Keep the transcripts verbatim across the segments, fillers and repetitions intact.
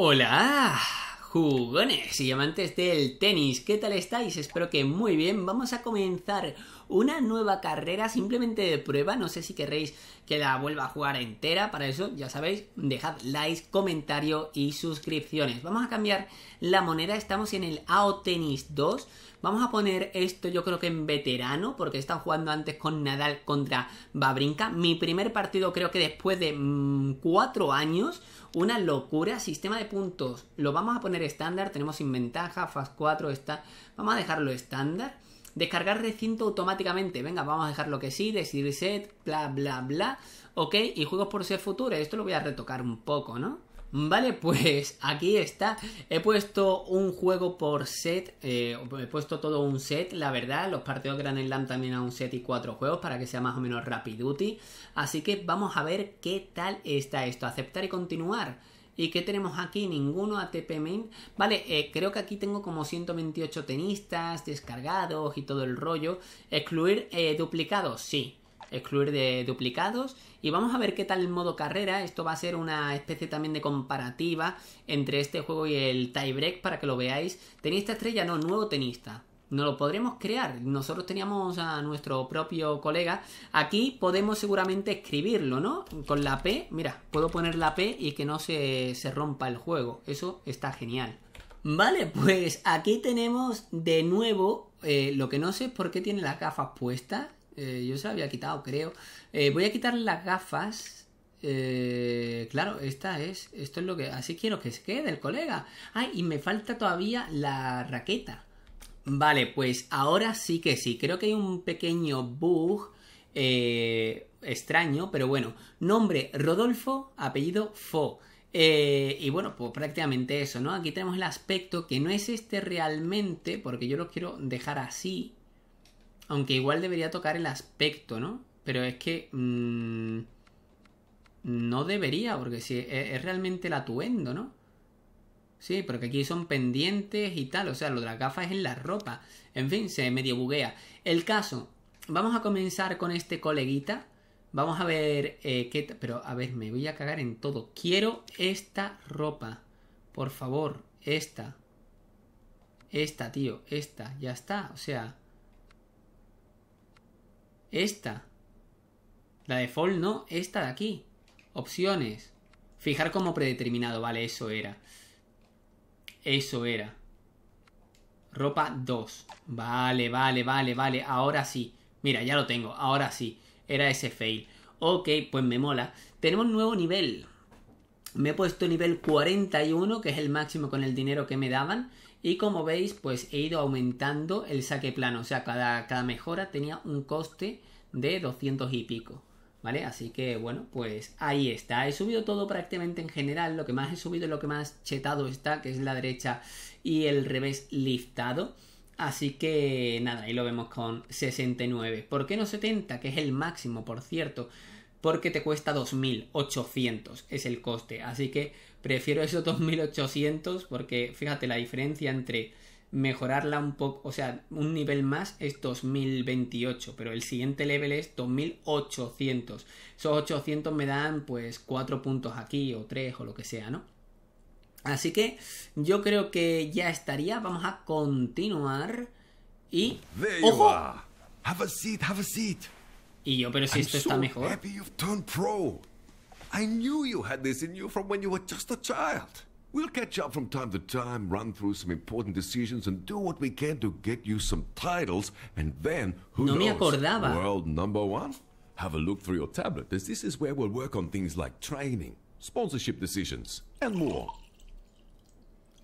Hola, jugones y amantes del tenis, ¿qué tal estáis? Espero que muy bien. Vamos a comenzar una nueva carrera simplemente de prueba, no sé si querréis que la vuelva a jugar entera, para eso ya sabéis, dejad likes, comentario y suscripciones. Vamos a cambiar la moneda, estamos en el A O Tennis dos, vamos a poner esto yo creo que en veterano, porque están jugando antes con Nadal contra Wawrinka, mi primer partido creo que después de mmm, cuatro años, una locura. Sistema de puntos, lo vamos a poner estándar, tenemos sin ventaja, fast cuatro, está... vamos a dejarlo estándar. Descargar recinto automáticamente. Venga, vamos a dejarlo que sí. Decidir set, bla, bla, bla. Ok, y juegos por ser futuro. Esto lo voy a retocar un poco, ¿no? Vale, pues aquí está. He puesto un juego por set, eh, he puesto todo un set, la verdad. Los partidos Grand Slam también a un set y cuatro juegos para que sea más o menos rapiduti. Así que vamos a ver qué tal está esto. Aceptar y continuar. ¿Y qué tenemos aquí? Ninguno, A T P Main. Vale, eh, creo que aquí tengo como ciento veintiocho tenistas descargados y todo el rollo. Excluir eh, duplicados, sí. Excluir de duplicados. Y vamos a ver qué tal el modo carrera. Esto va a ser una especie también de comparativa entre este juego y el Tiebreak para que lo veáis. Tenista estrella, no, nuevo tenista. No lo podremos crear. Nosotros teníamos a nuestro propio colega. Aquí podemos seguramente escribirlo, ¿no? Con la P. Mira, puedo poner la P y que no se, se rompa el juego. Eso está genial. Vale, pues aquí tenemos de nuevo... Eh, lo que no sé es por qué tiene las gafas puestas. Eh, yo se las había quitado, creo. Eh, voy a quitar las gafas... Eh, claro, esta es... Esto es lo que... Así quiero que se quede el colega. Ay, y me falta todavía la raqueta. Vale, pues ahora sí que sí. Creo que hay un pequeño bug eh, extraño, pero bueno. Nombre Rodolfo, apellido Fo. Eh, y bueno, pues prácticamente eso, ¿no? Aquí tenemos el aspecto que no es este realmente, porque yo lo quiero dejar así. Aunque igual debería tocar el aspecto, ¿no? Pero es que... Mmm, no debería, porque si es, es realmente el atuendo, ¿no? Sí, porque aquí son pendientes y tal, o sea, lo de las gafas es en la ropa. En fin, se medio buguea. El caso, vamos a comenzar con este coleguita. Vamos a ver eh, qué... Pero, a ver, me voy a cagar en todo. Quiero esta ropa. Por favor, esta. Esta, tío, esta. Ya está, o sea... Esta. La default no, esta de aquí. Opciones. Fijar como predeterminado, vale, eso era. Eso era. Ropa dos. Vale, vale, vale, vale. Ahora sí. Mira, ya lo tengo. Ahora sí. Era ese fail. Ok, pues me mola. Tenemos nuevo nivel. Me he puesto nivel cuarenta y uno, que es el máximo con el dinero que me daban. Y como veis, pues he ido aumentando el saque plano. O sea, cada, cada mejora tenía un coste de doscientos y pico. ¿Vale? Así que, bueno, pues ahí está. He subido todo prácticamente en general. Lo que más he subido es lo que más chetado está, que es la derecha y el revés liftado. Así que, nada, ahí lo vemos con sesenta y nueve. ¿Por qué no setenta? Que es el máximo, por cierto. Porque te cuesta dos mil ochocientos, es el coste. Así que prefiero esos dos mil ochocientos porque, fíjate, la diferencia entre... mejorarla un poco, o sea, un nivel más es dos mil veintiocho, pero el siguiente level es dos mil ochocientos. Esos ochocientos me dan pues cuatro puntos aquí o tres o lo que sea, ¿no? Así que yo creo que ya estaría. Vamos a continuar y... ¡Ojo! Have a seat, have a seat. Y yo, pero si esto está mejor. I knew you had this in you from when you were just a child. We'll catch up from time to time, run through some important decisions and do what we can to get you some titles and then, who no knows, world number one? Have a look through your tablet as this is where we'll work on things like training, sponsorship decisions and more.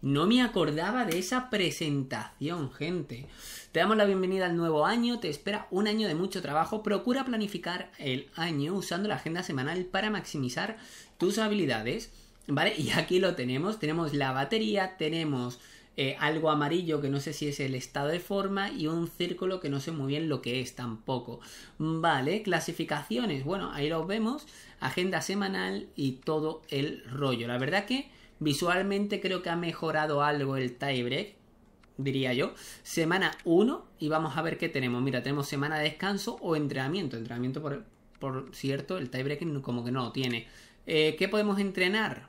No me acordaba de esa presentación, gente. Te damos la bienvenida al nuevo año. Te espera un año de mucho trabajo. Procura planificar el año usando la agenda semanal para maximizar tus habilidades. Vale, y aquí lo tenemos, tenemos la batería, tenemos eh, algo amarillo que no sé si es el estado de forma y un círculo que no sé muy bien lo que es tampoco. Vale, clasificaciones, bueno, ahí lo vemos, agenda semanal y todo el rollo. La verdad que visualmente creo que ha mejorado algo el Tiebreak, diría yo. Semana uno y vamos a ver qué tenemos. Mira, tenemos semana de descanso o entrenamiento, entrenamiento por, por cierto, el Tiebreak como que no lo tiene. Eh, ¿Qué podemos entrenar?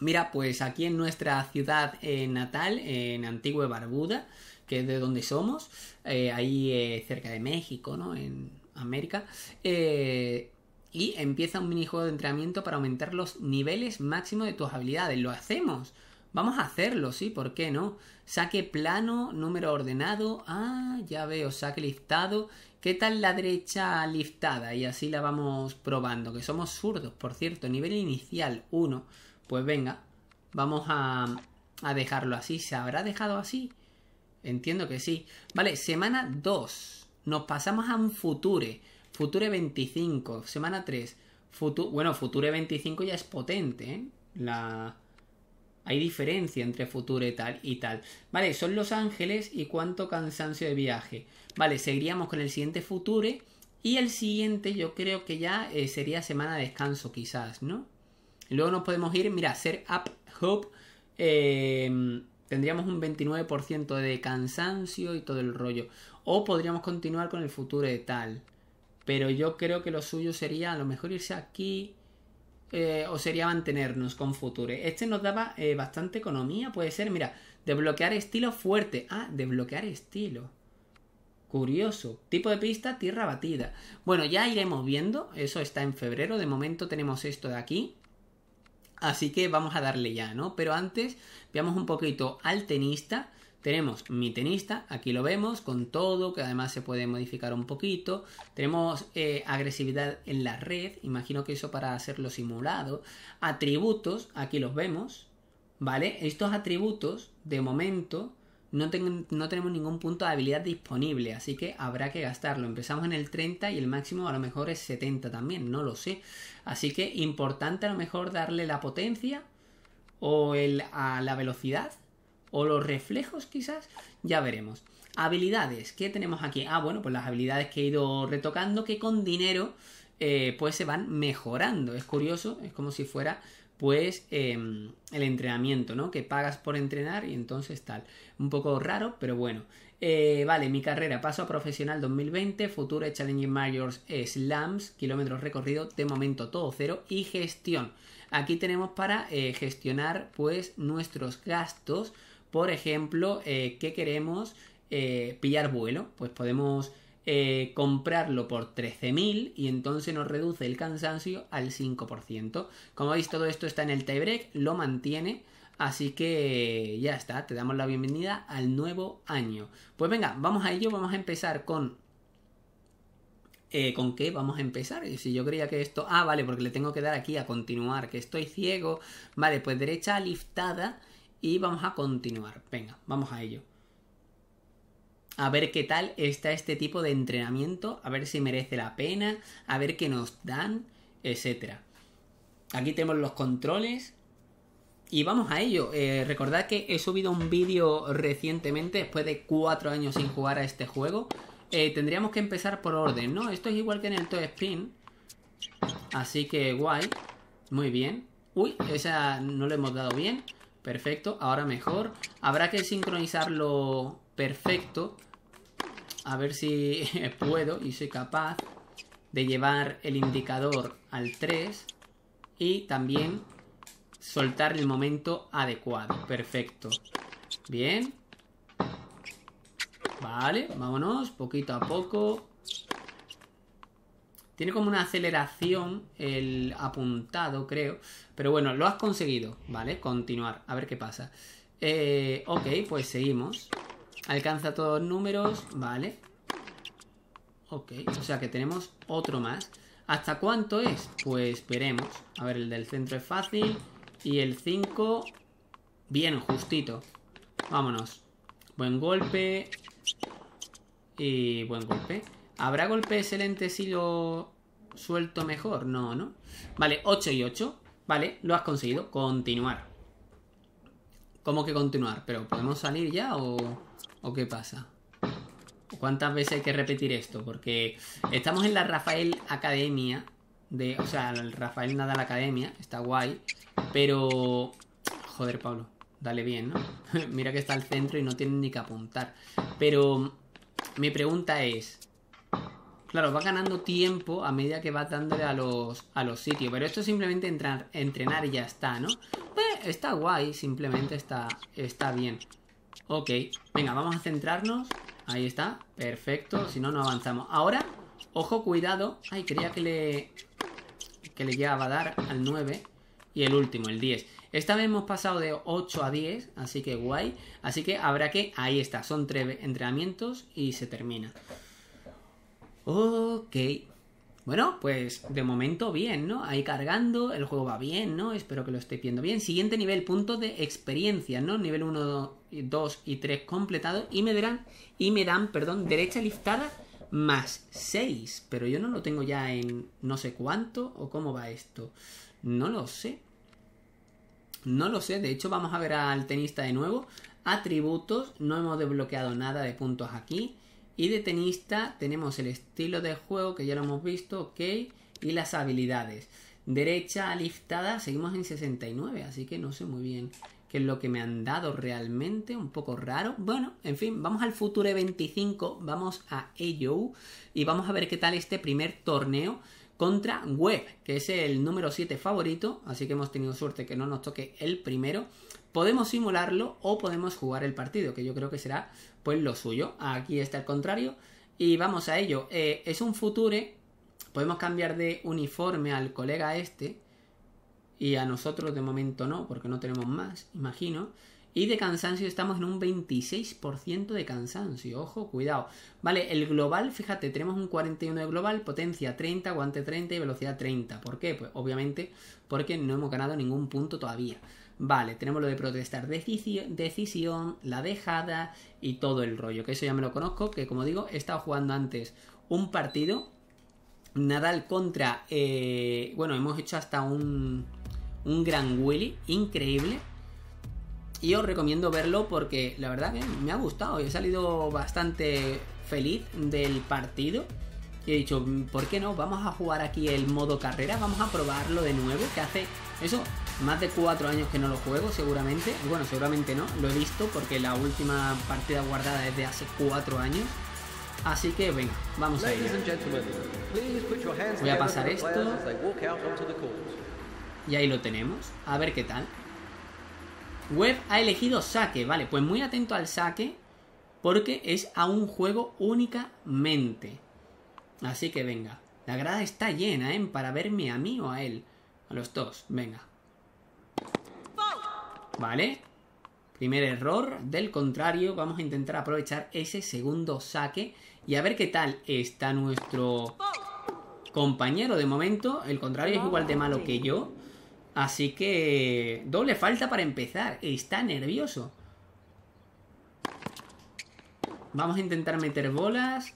Mira, pues aquí en nuestra ciudad eh, natal, en Antigua Barbuda, que es de donde somos, eh, ahí eh, cerca de México, ¿no? En América. Eh, y empieza un minijuego de entrenamiento para aumentar los niveles máximos de tus habilidades. Lo hacemos. Vamos a hacerlo, sí, ¿por qué no? Saque plano, número ordenado. Ah, ya veo, saque liftado. ¿Qué tal la derecha liftada? Y así la vamos probando, que somos zurdos, por cierto. Nivel inicial, uno. Pues venga, vamos a, a dejarlo así. ¿Se habrá dejado así? Entiendo que sí. Vale, semana dos. Nos pasamos a un Future. Future veinticinco. Semana tres. Futu bueno, Future veinticinco ya es potente, ¿eh? La... Hay diferencia entre Future y tal y tal. Vale, son Los Ángeles y cuánto cansancio de viaje. Vale, seguiríamos con el siguiente Future. Y el siguiente yo creo que ya eh, sería semana de descanso quizás, ¿no? Y luego nos podemos ir, mira, ser Up Hope. Eh, tendríamos un veintinueve por ciento de cansancio y todo el rollo. O podríamos continuar con el Future y tal. Pero yo creo que lo suyo sería a lo mejor irse aquí... Eh, o sería mantenernos con Future. Este nos daba eh, bastante economía, puede ser. Mira, desbloquear estilo fuerte. Ah, desbloquear estilo. Curioso. Tipo de pista, tierra batida. Bueno, ya iremos viendo. Eso está en febrero. De momento tenemos esto de aquí. Así que vamos a darle ya, ¿no? Pero antes, veamos un poquito al tenista. Tenemos mi tenista, aquí lo vemos, con todo, que además se puede modificar un poquito. Tenemos eh, agresividad en la red, imagino que eso para hacerlo simulado. Atributos, aquí los vemos, ¿vale? Estos atributos, de momento, no, ten no tenemos ningún punto de habilidad disponible, así que habrá que gastarlo. Empezamos en el treinta y el máximo a lo mejor es setenta también, no lo sé. Así que importante a lo mejor darle la potencia o el, a la velocidad. O los reflejos quizás, ya veremos. Habilidades, ¿qué tenemos aquí? Ah, bueno, pues las habilidades que he ido retocando, que con dinero, eh, pues se van mejorando. Es curioso, es como si fuera, pues, eh, el entrenamiento, ¿no? Que pagas por entrenar y entonces tal. Un poco raro, pero bueno. Eh, vale, mi carrera, paso a profesional dos mil veinte, Future Challenging Majors Slams, kilómetros recorridos, de momento todo cero, y gestión. Aquí tenemos para eh, gestionar, pues, nuestros gastos. Por ejemplo, eh, ¿qué queremos? Eh, pillar vuelo. Pues podemos eh, comprarlo por trece mil y entonces nos reduce el cansancio al cinco por ciento. Como veis, todo esto está en el tiebreak, lo mantiene. Así que ya está, te damos la bienvenida al nuevo año. Pues venga, vamos a ello, vamos a empezar con... Eh, ¿Con qué vamos a empezar? Si yo creía que esto... Ah, vale, porque le tengo que dar aquí a continuar, que estoy ciego. Vale, pues derecha liftada... Y vamos a continuar. Venga, vamos a ello. A ver qué tal está este tipo de entrenamiento. A ver si merece la pena. A ver qué nos dan, etcétera. Aquí tenemos los controles. Y vamos a ello. Eh, recordad que he subido un vídeo recientemente. Después de cuatro años sin jugar a este juego. Eh, tendríamos que empezar por orden, ¿no? Esto es igual que en el Toy Spin. Así que guay. Muy bien. Uy, esa no lo hemos dado bien. Perfecto, ahora mejor. Habrá que sincronizarlo perfecto. A ver si puedo y soy capaz de llevar el indicador al tres. Y también soltar el momento adecuado. Perfecto. Bien. Vale, vámonos poquito a poco. Tiene como una aceleración el apuntado, creo. Pero bueno, lo has conseguido, ¿vale? Continuar, a ver qué pasa. Eh, ok, pues seguimos. Alcanza todos los números, ¿vale? Ok, o sea que tenemos otro más. ¿Hasta cuánto es? Pues veremos. A ver, el del centro es fácil. Y el cinco... Bien, justito. Vámonos. Buen golpe. Y buen golpe. ¿Habrá golpe excelente si lo suelto mejor? No, ¿no? Vale, ocho y ocho. Vale, lo has conseguido. Continuar. ¿Cómo que continuar? ¿Pero podemos salir ya o, o qué pasa? ¿Cuántas veces hay que repetir esto? Porque estamos en la Rafael Academia. De, o sea, el Rafael Nadal Academia. Está guay. Pero... Joder, Pablo. Dale bien, ¿no? Mira que está al centro y no tienen ni que apuntar. Pero mi pregunta es... Claro, va ganando tiempo a medida que va dándole a los, a los sitios. Pero esto es simplemente entrar, entrenar y ya está, ¿no? Pues está guay, simplemente está, está bien. Ok, venga, vamos a centrarnos. Ahí está, perfecto, si no, no avanzamos. Ahora, ojo, cuidado. Ay, creía que le... que le llegaba a dar al nueve. Y el último, el diez. Esta vez hemos pasado de ocho a diez, así que guay. Así que habrá que... Ahí está, son tres entrenamientos y se termina. Ok. Bueno, pues de momento bien, ¿no? Ahí cargando, el juego va bien, ¿no? Espero que lo esté viendo bien. Siguiente nivel, puntos de experiencia, ¿no? Nivel uno, dos y tres completados. Y me darán, y me dan, perdón, derecha liftada más seis. Pero yo no lo tengo ya en no sé cuánto o cómo va esto. No lo sé. No lo sé. De hecho, vamos a ver al tenista de nuevo. Atributos. No hemos desbloqueado nada de puntos aquí. Y de tenista tenemos el estilo de juego, que ya lo hemos visto. Ok. Y las habilidades. Derecha liftada. Seguimos en sesenta y nueve. Así que no sé muy bien qué es lo que me han dado realmente. Un poco raro. Bueno, en fin. Vamos al Future veinticinco. Vamos a ello. Y vamos a ver qué tal este primer torneo contra Web, que es el número siete favorito, así que hemos tenido suerte que no nos toque el primero. Podemos simularlo o podemos jugar el partido, que yo creo que será pues lo suyo. Aquí está el contrario y vamos a ello. Eh, es un Future, podemos cambiar de uniforme al colega este y a nosotros de momento no, porque no tenemos más, imagino. Y de cansancio estamos en un veintiséis por ciento de cansancio. Ojo, cuidado. Vale, el global, fíjate, tenemos un cuarenta y uno de global, potencia treinta, guante treinta y velocidad treinta. ¿Por qué? Pues obviamente porque no hemos ganado ningún punto todavía. Vale, tenemos lo de protestar decisión, la dejada y todo el rollo. Que eso ya me lo conozco, que como digo, he estado jugando antes un partido. Nadal contra... Eh, bueno, hemos hecho hasta un, un gran Willy, increíble. Y os recomiendo verlo porque la verdad que me ha gustado. He salido bastante feliz del partido. Y he dicho, ¿por qué no? Vamos a jugar aquí el modo carrera. Vamos a probarlo de nuevo. Que hace eso, más de cuatro años que no lo juego seguramente. Bueno, seguramente no. Lo he visto porque la última partida guardada es de hace cuatro años. Así que venga, vamos a ello. Voy a pasar esto. Y ahí lo tenemos. A ver qué tal. Web ha elegido saque, vale, pues muy atento al saque porque es a un juego únicamente. Así que venga, la grada está llena, ¿eh? Para verme a mí o a él, a los dos, venga. Vale, primer error del contrario, vamos a intentar aprovechar ese segundo saque y a ver qué tal está nuestro compañero de momento. El contrario es igual de malo que yo. Así que... doble falta para empezar. Está nervioso. Vamos a intentar meter bolas.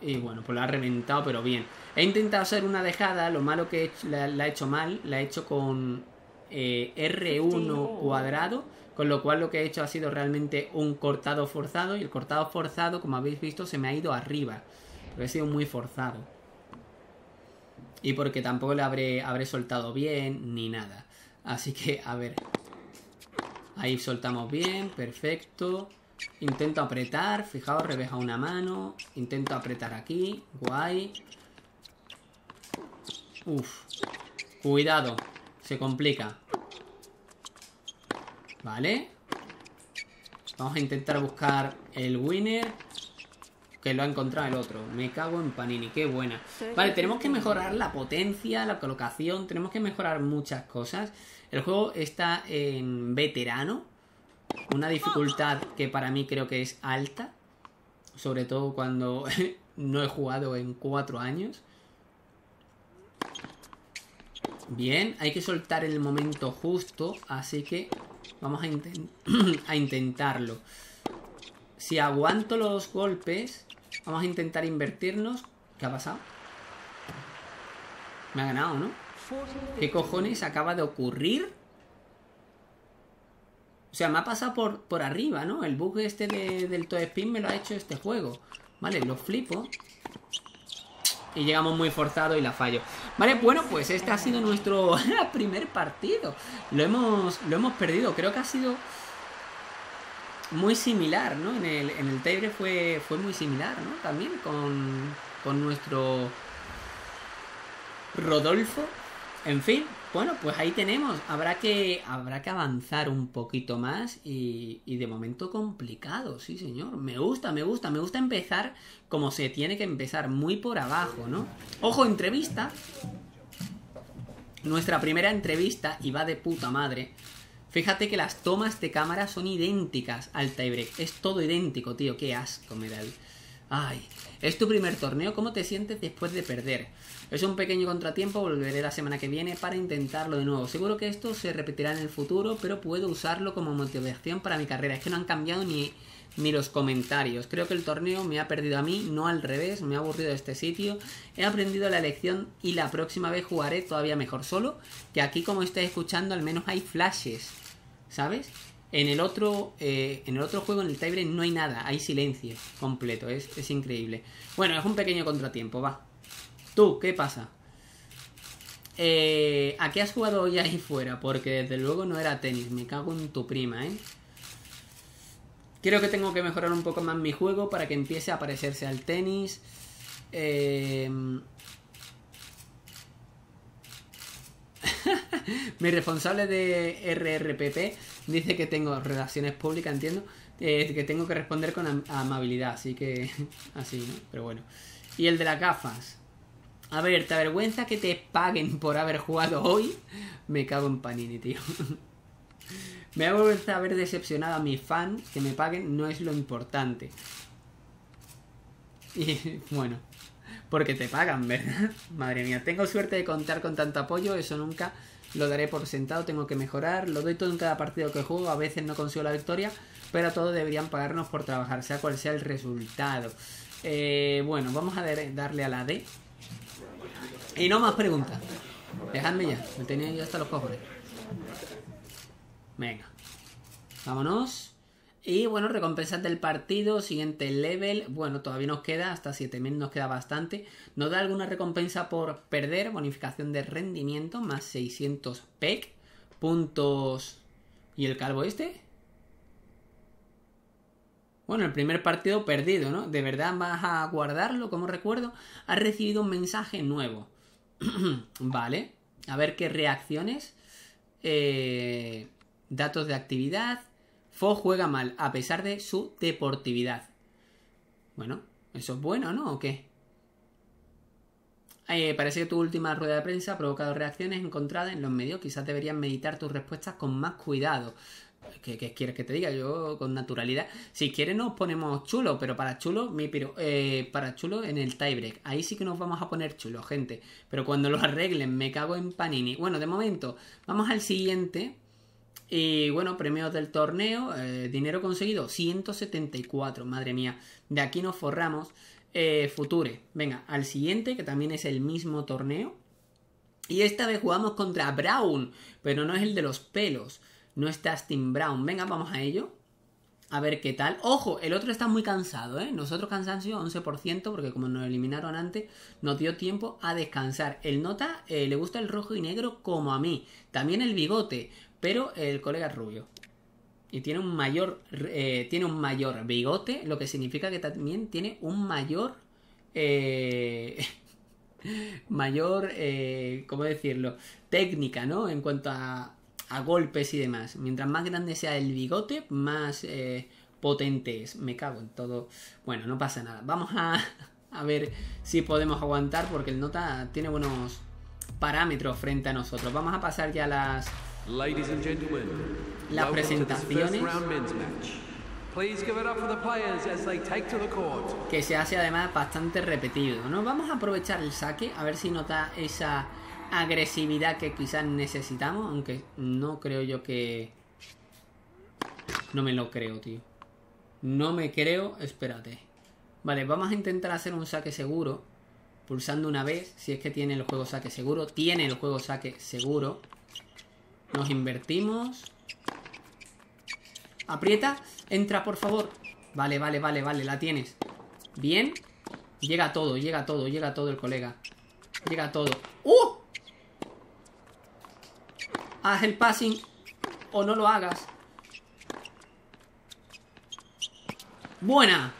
Y bueno, pues la ha reventado, pero bien. He intentado hacer una dejada. Lo malo que he hecho, la, la he hecho mal. La he hecho con eh, erre uno cuadrado. Con lo cual lo que he hecho ha sido realmente un cortado forzado. Y el cortado forzado, como habéis visto, se me ha ido arriba. Porque he sido muy forzado. Y porque tampoco le habré, habré soltado bien ni nada. Así que, a ver. Ahí soltamos bien, perfecto. Intento apretar, fijaos, rebeja una mano. Intento apretar aquí, guay. Uf. Cuidado, se complica. Vale. Vamos a intentar buscar el winner. Que lo ha encontrado el otro. Me cago en Panini. Qué buena. Vale, tenemos que mejorar la potencia, la colocación. Tenemos que mejorar muchas cosas. El juego está en veterano. Una dificultad que para mí creo que es alta. Sobre todo cuando no he jugado en cuatro años. Bien. Hay que soltar en el momento justo. Así que vamos a, intent a intentarlo. Si aguanto los golpes... Vamos a intentar invertirnos. ¿Qué ha pasado? Me ha ganado, ¿no? ¿Qué cojones acaba de ocurrir? O sea, me ha pasado por, por arriba, ¿no? El bug este de, del Toy Spin me lo ha hecho este juego. Vale, lo flipo. Y llegamos muy forzado y la fallo. Vale, bueno, pues este ha sido nuestro primer partido. Lo hemos, lo hemos perdido. Creo que ha sido... muy similar, ¿no? En el, en el Tiebreak fue, fue muy similar, ¿no? También con, con nuestro Rodolfo. En fin, Bueno, pues ahí tenemos. Habrá que, habrá que avanzar un poquito más y, y de momento complicado, sí señor. Me gusta, me gusta, me gusta empezar como se tiene que empezar, muy por abajo, ¿no? Ojo, entrevista. Nuestra primera entrevista, y va de puta madre. Fíjate que las tomas de cámara son idénticas al tiebreak. Es todo idéntico, tío. Qué asco me da el... Ay, es tu primer torneo, ¿cómo te sientes después de perder? Es un pequeño contratiempo, volveré la semana que viene para intentarlo de nuevo. Seguro que esto se repetirá en el futuro, pero puedo usarlo como motivación para mi carrera. Es que no han cambiado ni, ni los comentarios. Creo que el torneo me ha perdido a mí, no al revés. Me ha aburrido este sitio. He aprendido la lección y la próxima vez jugaré todavía mejor. Solo que aquí, como estáis escuchando, al menos hay flashes, ¿sabes? En el otro, eh, en el otro juego, en el tiebreak, no hay nada. Hay silencio completo. Es, es increíble. Bueno, es un pequeño contratiempo, va. Tú, ¿qué pasa? Eh, ¿A qué has jugado hoy ahí fuera? Porque desde luego no era tenis. Me cago en tu prima, ¿eh? Creo que tengo que mejorar un poco más mi juego para que empiece a parecerse al tenis. Eh... Mi responsable de R R P P dice que tengo relaciones públicas, entiendo. Eh, que tengo que responder con am amabilidad, así que... así, ¿no? Pero bueno. Y el de las gafas. A ver, ¿te avergüenza que te paguen por haber jugado hoy? Me cago en Panini, tío. Me avergüenza haber decepcionado a mis fans. Que me paguen no es lo importante. Y bueno, porque te pagan, ¿verdad? Madre mía, tengo suerte de contar con tanto apoyo. Eso nunca lo daré por sentado. Tengo que mejorar. Lo doy todo en cada partido que juego. A veces no consigo la victoria, pero todos deberían pagarnos por trabajar, sea cual sea el resultado. Eh, bueno, vamos a darle a la D. Y no más preguntas. Dejadme ya. Me tenía yo hasta los cojones. Venga. Vámonos. Y bueno, recompensas del partido. Siguiente level. Bueno, todavía nos queda. Hasta siete mil nos queda bastante. Nos da alguna recompensa por perder. Bonificación de rendimiento. Más seiscientos P E C. Puntos. ¿Y el calvo este? Bueno, el primer partido perdido, ¿no? ¿De verdad vas a guardarlo? Como recuerdo, has recibido un mensaje nuevo. Vale. A ver qué reacciones. Eh, datos de actividad. Fo juega mal, a pesar de su deportividad. Bueno, ¿eso es bueno, no? ¿O qué? Eh, parece que tu última rueda de prensa ha provocado reacciones encontradas en los medios. Quizás deberías meditar tus respuestas con más cuidado. ¿Qué, qué quieres que te diga? Yo con naturalidad. Si quieres nos ponemos chulos, pero para chulos, mi piro, eh, para chulos en el tiebreak. Ahí sí que nos vamos a poner chulos, gente. Pero cuando lo arreglen, me cago en Panini. Bueno, de momento, vamos al siguiente. Y bueno, premios del torneo. Eh, dinero conseguido, ciento setenta y cuatro. Madre mía, de aquí nos forramos. Eh, Future. Venga, al siguiente, que también es el mismo torneo. Y esta vez jugamos contra Brown, pero no es el de los pelos. No está Steam Brown. Venga, vamos a ello. A ver qué tal. Ojo, el otro está muy cansado, ¿eh? Nosotros cansancio once por ciento, porque como nos eliminaron antes, nos dio tiempo a descansar. El nota eh, le gusta el rojo y negro como a mí. También el bigote, pero el colega es rubio. Y tiene un mayor, eh, tiene un mayor bigote, lo que significa que también tiene un mayor... Eh... mayor, eh, ¿cómo decirlo? Técnica, ¿no? En cuanto a... a golpes y demás. Mientras más grande sea el bigote, más eh, potente es. Me cago en todo. Bueno, no pasa nada. Vamos a, a ver si podemos aguantar, porque el nota tiene buenos parámetros frente a nosotros. Vamos a pasar ya las las presentaciones, que se hace además bastante repetido, ¿no? Vamos a aprovechar el saque, a ver si nota esa agresividad que quizás necesitamos, aunque no creo yo que... No me lo creo, tío. No me creo... Espérate. Vale, vamos a intentar hacer un saque seguro. Pulsando una vez, si es que tiene el juego saque seguro. Tiene el juego saque seguro. Nos invertimos. Aprieta. Entra, por favor. Vale, vale, vale, vale. La tienes. Bien. Llega todo, llega todo, llega todo el colega. Llega todo. ¡Uh! Haz el passing o no lo hagas. ¡Buena!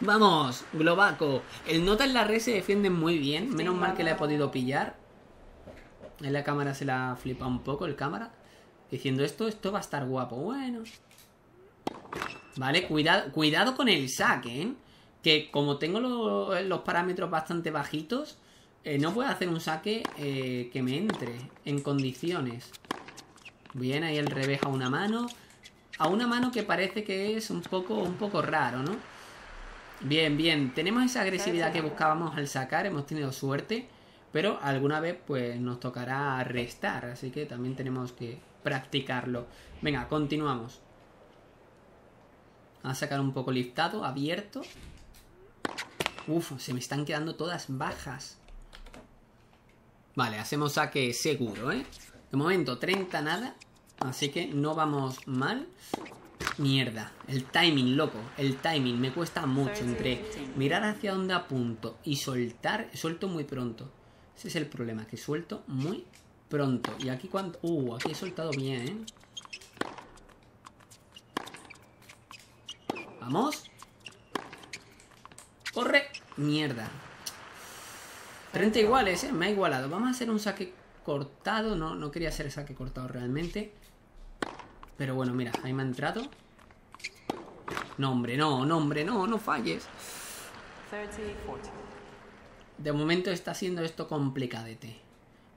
¡Vamos! Globaco. El nota en la red se defiende muy bien. Menos mal que le he podido pillar. En la cámara se la flipa un poco el cámara. Diciendo esto, esto va a estar guapo. Bueno. Vale, cuidado, cuidado con el saque, ¿eh? Que como tengo lo, los parámetros bastante bajitos, eh, no puedo hacer un saque eh, que me entre en condiciones. Bien, ahí el revés a una mano. A una mano que parece que es un poco, un poco raro, ¿no? Bien, bien. Tenemos esa agresividad que buscábamos al sacar. Hemos tenido suerte. Pero alguna vez pues nos tocará restar, así que también tenemos que practicarlo. Venga, continuamos. A sacar un poco liftado, abierto. Uf, se me están quedando todas bajas. Vale, hacemos saque seguro, ¿eh? De momento treinta nada, así que no vamos mal. Mierda, el timing, loco, el timing me cuesta mucho. Entre mirar hacia dónde apunto y soltar, suelto muy pronto. Ese es el problema, que suelto muy pronto. Y aquí cuando... Uh, aquí he soltado bien, ¿eh? Vamos. Corre. Mierda. treinta iguales, ¿eh? Me ha igualado. Vamos a hacer un saque cortado. No, no quería hacer saque cortado realmente. Pero bueno, mira, ahí me ha entrado. No, hombre, no, no, hombre, no, no falles. treinta, cuarenta. De momento está siendo esto complicadete.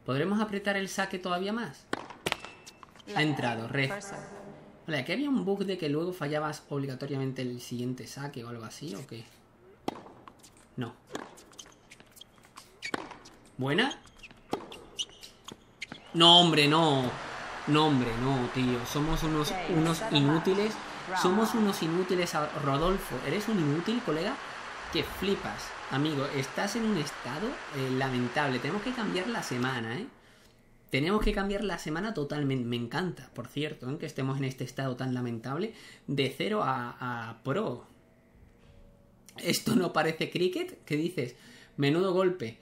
¿Podremos apretar el saque todavía más? Ha entrado, red. Vale, aquí había un bug de que luego fallabas obligatoriamente el siguiente saque o algo así, ¿o qué? No. ¿Buena? No, hombre, no. No, hombre, no, tío. Somos unos, unos inútiles. Somos unos inútiles, Rodolfo. ¿Eres un inútil, colega? Que flipas. Amigo, estás en un estado eh, lamentable. Tenemos que cambiar la semana, ¿eh? Tenemos que cambiar la semana totalmente. Me encanta, por cierto, ¿eh? Que estemos en este estado tan lamentable. De cero a, a pro. Esto no parece cricket. ¿Qué dices? Menudo golpe.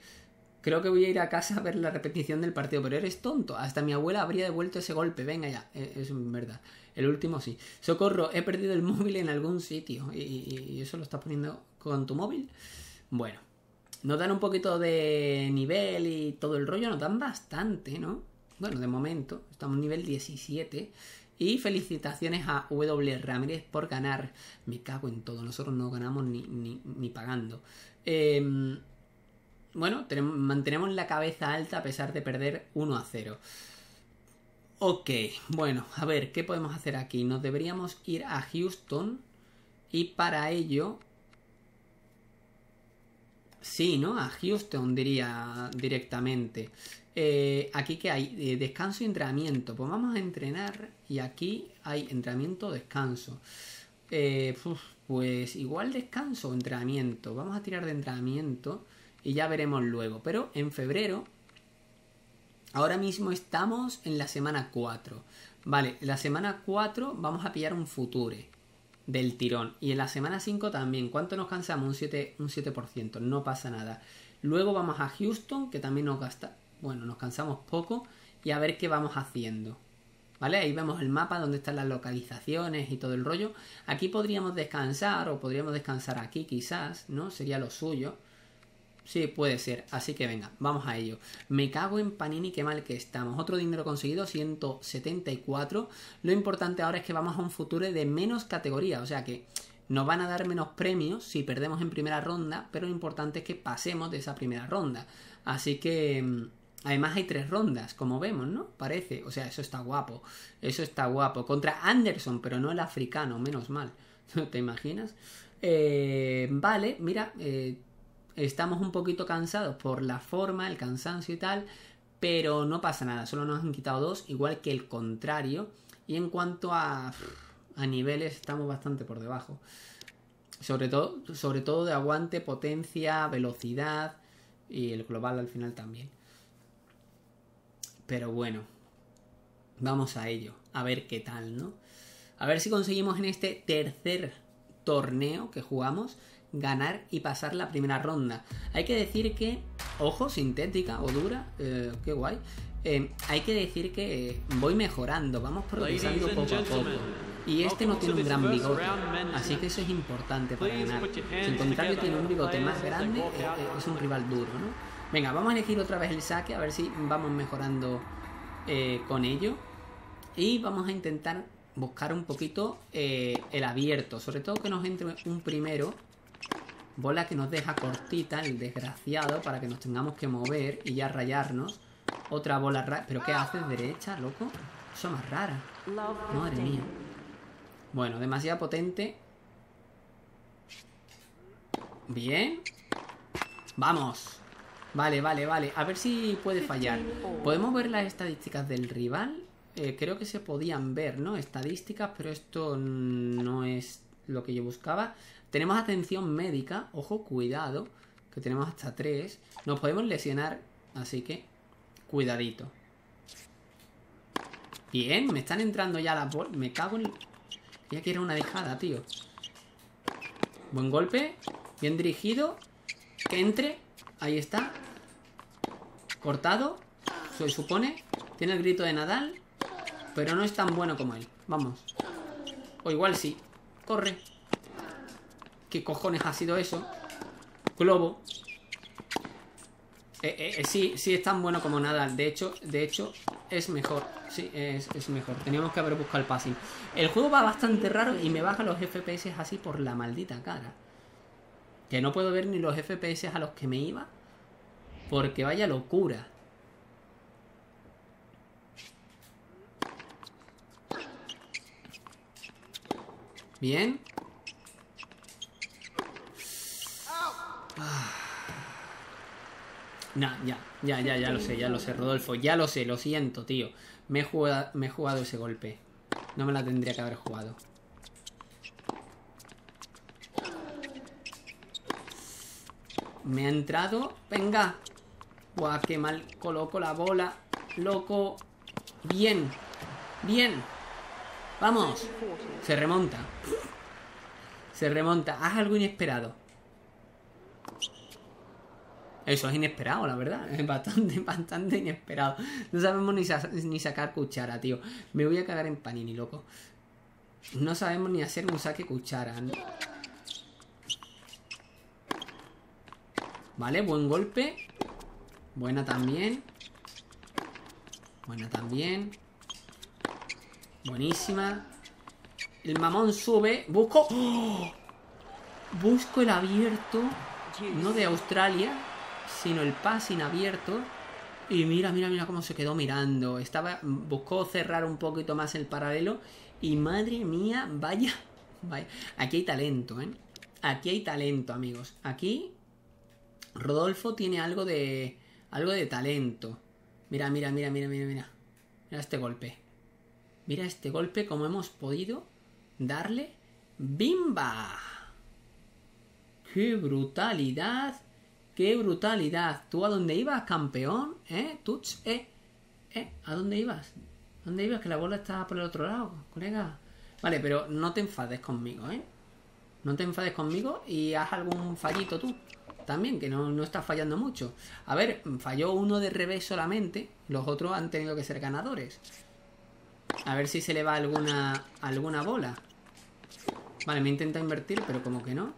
Creo que voy a ir a casa a ver la repetición del partido. Pero eres tonto. Hasta mi abuela habría devuelto ese golpe. Venga ya. Es verdad. El último sí. Socorro, he perdido el móvil en algún sitio. Y, y, y eso lo estás poniendo con tu móvil. Bueno, nos dan un poquito de nivel y todo el rollo, nos dan bastante, ¿no? Bueno, de momento, estamos en nivel diecisiete. Y felicitaciones a W Ramírez por ganar. Me cago en todo, nosotros no ganamos ni, ni, ni pagando. Eh, bueno, tenemos, mantenemos la cabeza alta a pesar de perder uno a cero. Ok, bueno, a ver, ¿qué podemos hacer aquí? Nos deberíamos ir a Houston y para ello... Sí, ¿no? A Houston diría directamente. Eh, aquí que hay eh, descanso y entrenamiento. Pues vamos a entrenar y aquí hay entrenamiento o descanso. Eh, pues igual descanso o entrenamiento. Vamos a tirar de entrenamiento y ya veremos luego. Pero en febrero, ahora mismo estamos en la semana cuatro. Vale, la semana cuatro vamos a pillar un Future. Del tirón. Y en la semana cinco también. ¿Cuánto nos cansamos? Un siete por ciento. Un siete por ciento. No pasa nada. Luego vamos a Houston, que también nos gasta... Bueno, nos cansamos poco. Y a ver qué vamos haciendo. ¿Vale? Ahí vemos el mapa donde están las localizaciones y todo el rollo. Aquí podríamos descansar o podríamos descansar aquí quizás, ¿no? Sería lo suyo. Sí, puede ser. Así que venga, vamos a ello. Me cago en Panini, qué mal que estamos. Otro dinero conseguido, ciento setenta y cuatro. Lo importante ahora es que vamos a un futuro de menos categoría. O sea que nos van a dar menos premios si perdemos en primera ronda, pero lo importante es que pasemos de esa primera ronda. Así que... Además hay tres rondas, como vemos, ¿no? Parece. O sea, eso está guapo. Eso está guapo. Contra Anderson, pero no el africano, menos mal. ¿Te imaginas? Eh, vale, mira... Eh, estamos un poquito cansados por la forma, el cansancio y tal, pero no pasa nada, solo nos han quitado dos, igual que el contrario. Y en cuanto a, a niveles, estamos bastante por debajo. Sobre todo, sobre todo de aguante, potencia, velocidad y el global al final también. Pero bueno, vamos a ello, a ver qué tal, ¿no? A ver si conseguimos en este tercer torneo que jugamos... ganar y pasar la primera ronda. Hay que decir que, ojo, sintética o dura, eh, qué guay. Eh, hay que decir que voy mejorando, vamos progresando poco a poco. Y este no tiene un gran bigote, así que eso es importante para ganar. Si el contrario tiene un bigote más grande, eh, eh, es un rival duro, ¿no? Venga, vamos a elegir otra vez el saque, a ver si vamos mejorando eh, con ello. Y vamos a intentar buscar un poquito eh, el abierto, sobre todo que nos entre un primero. Bola que nos deja cortita, el desgraciado, para que nos tengamos que mover y ya rayarnos. Otra bola rara. ¿Pero qué haces, derecha, loco? Eso más rara. Madre mía. Bueno, demasiado potente. Bien. Vamos. Vale, vale, vale. A ver si puede fallar. ¿Podemos ver las estadísticas del rival? Eh, creo que se podían ver, ¿no? Estadísticas, pero esto no es lo que yo buscaba. Tenemos atención médica. Ojo, cuidado, que tenemos hasta tres. Nos podemos lesionar, así que cuidadito. Bien, me están entrando ya las bolas. Me cago en... Ya que era una dejada, tío. Buen golpe. Bien dirigido. Que entre. Ahí está. Cortado. Se supone. Tiene el grito de Nadal, pero no es tan bueno como él. Vamos. O igual sí. Corre. ¿Qué cojones ha sido eso? Globo. Eh, eh, eh, sí, sí es tan bueno como Nadal. De hecho, de hecho es mejor. Sí, es, es mejor. Teníamos que haber buscado el passing. El juego va bastante raro y me baja los F P S así por la maldita cara. Que no puedo ver ni los F P S a los que me iba. Porque vaya locura. Bien. Ah. Nah, ya, ya, ya, ya lo sé, ya lo sé, Rodolfo. Ya lo sé, lo siento, tío. Me he jugado, me he jugado ese golpe. No me la tendría que haber jugado. Me ha entrado. Venga. Buah, qué mal coloco la bola. Loco. Bien. Bien. Vamos. Se remonta. Se remonta. Haz algo inesperado. Eso es inesperado, la verdad. Es bastante, bastante inesperado. No sabemos ni, sa ni sacar cuchara, tío. Me voy a cagar en Panini, loco. No sabemos ni hacer un saque cuchara, ¿no? Vale, buen golpe. Buena también. Buena también. Buenísima. El mamón sube. Busco... ¡Oh! Busco el abierto. No de Australia, sino el passing abierto. Y mira, mira, mira cómo se quedó mirando. Estaba, buscó cerrar un poquito más el paralelo. Y madre mía, vaya, vaya. Aquí hay talento, ¿eh? Aquí hay talento, amigos. Aquí Rodolfo tiene algo de algo de talento. Mira, mira, mira, mira, mira, mira. Mira este golpe. Mira este golpe, como hemos podido darle. ¡Bimba! ¡Qué brutalidad! ¡Qué brutalidad! ¿Tú a dónde ibas, campeón? ¿Eh? ¿Tuch? ¿Eh? ¿Eh? ¿A dónde ibas? ¿A dónde ibas? Que la bola estaba por el otro lado, colega. Vale, pero no te enfades conmigo, ¿eh? No te enfades conmigo y haz algún fallito tú. También, que no, no estás fallando mucho. A ver, falló uno de revés solamente. Los otros han tenido que ser ganadores. A ver si se le va alguna, alguna bola. Vale, me intenta invertir, pero como que no.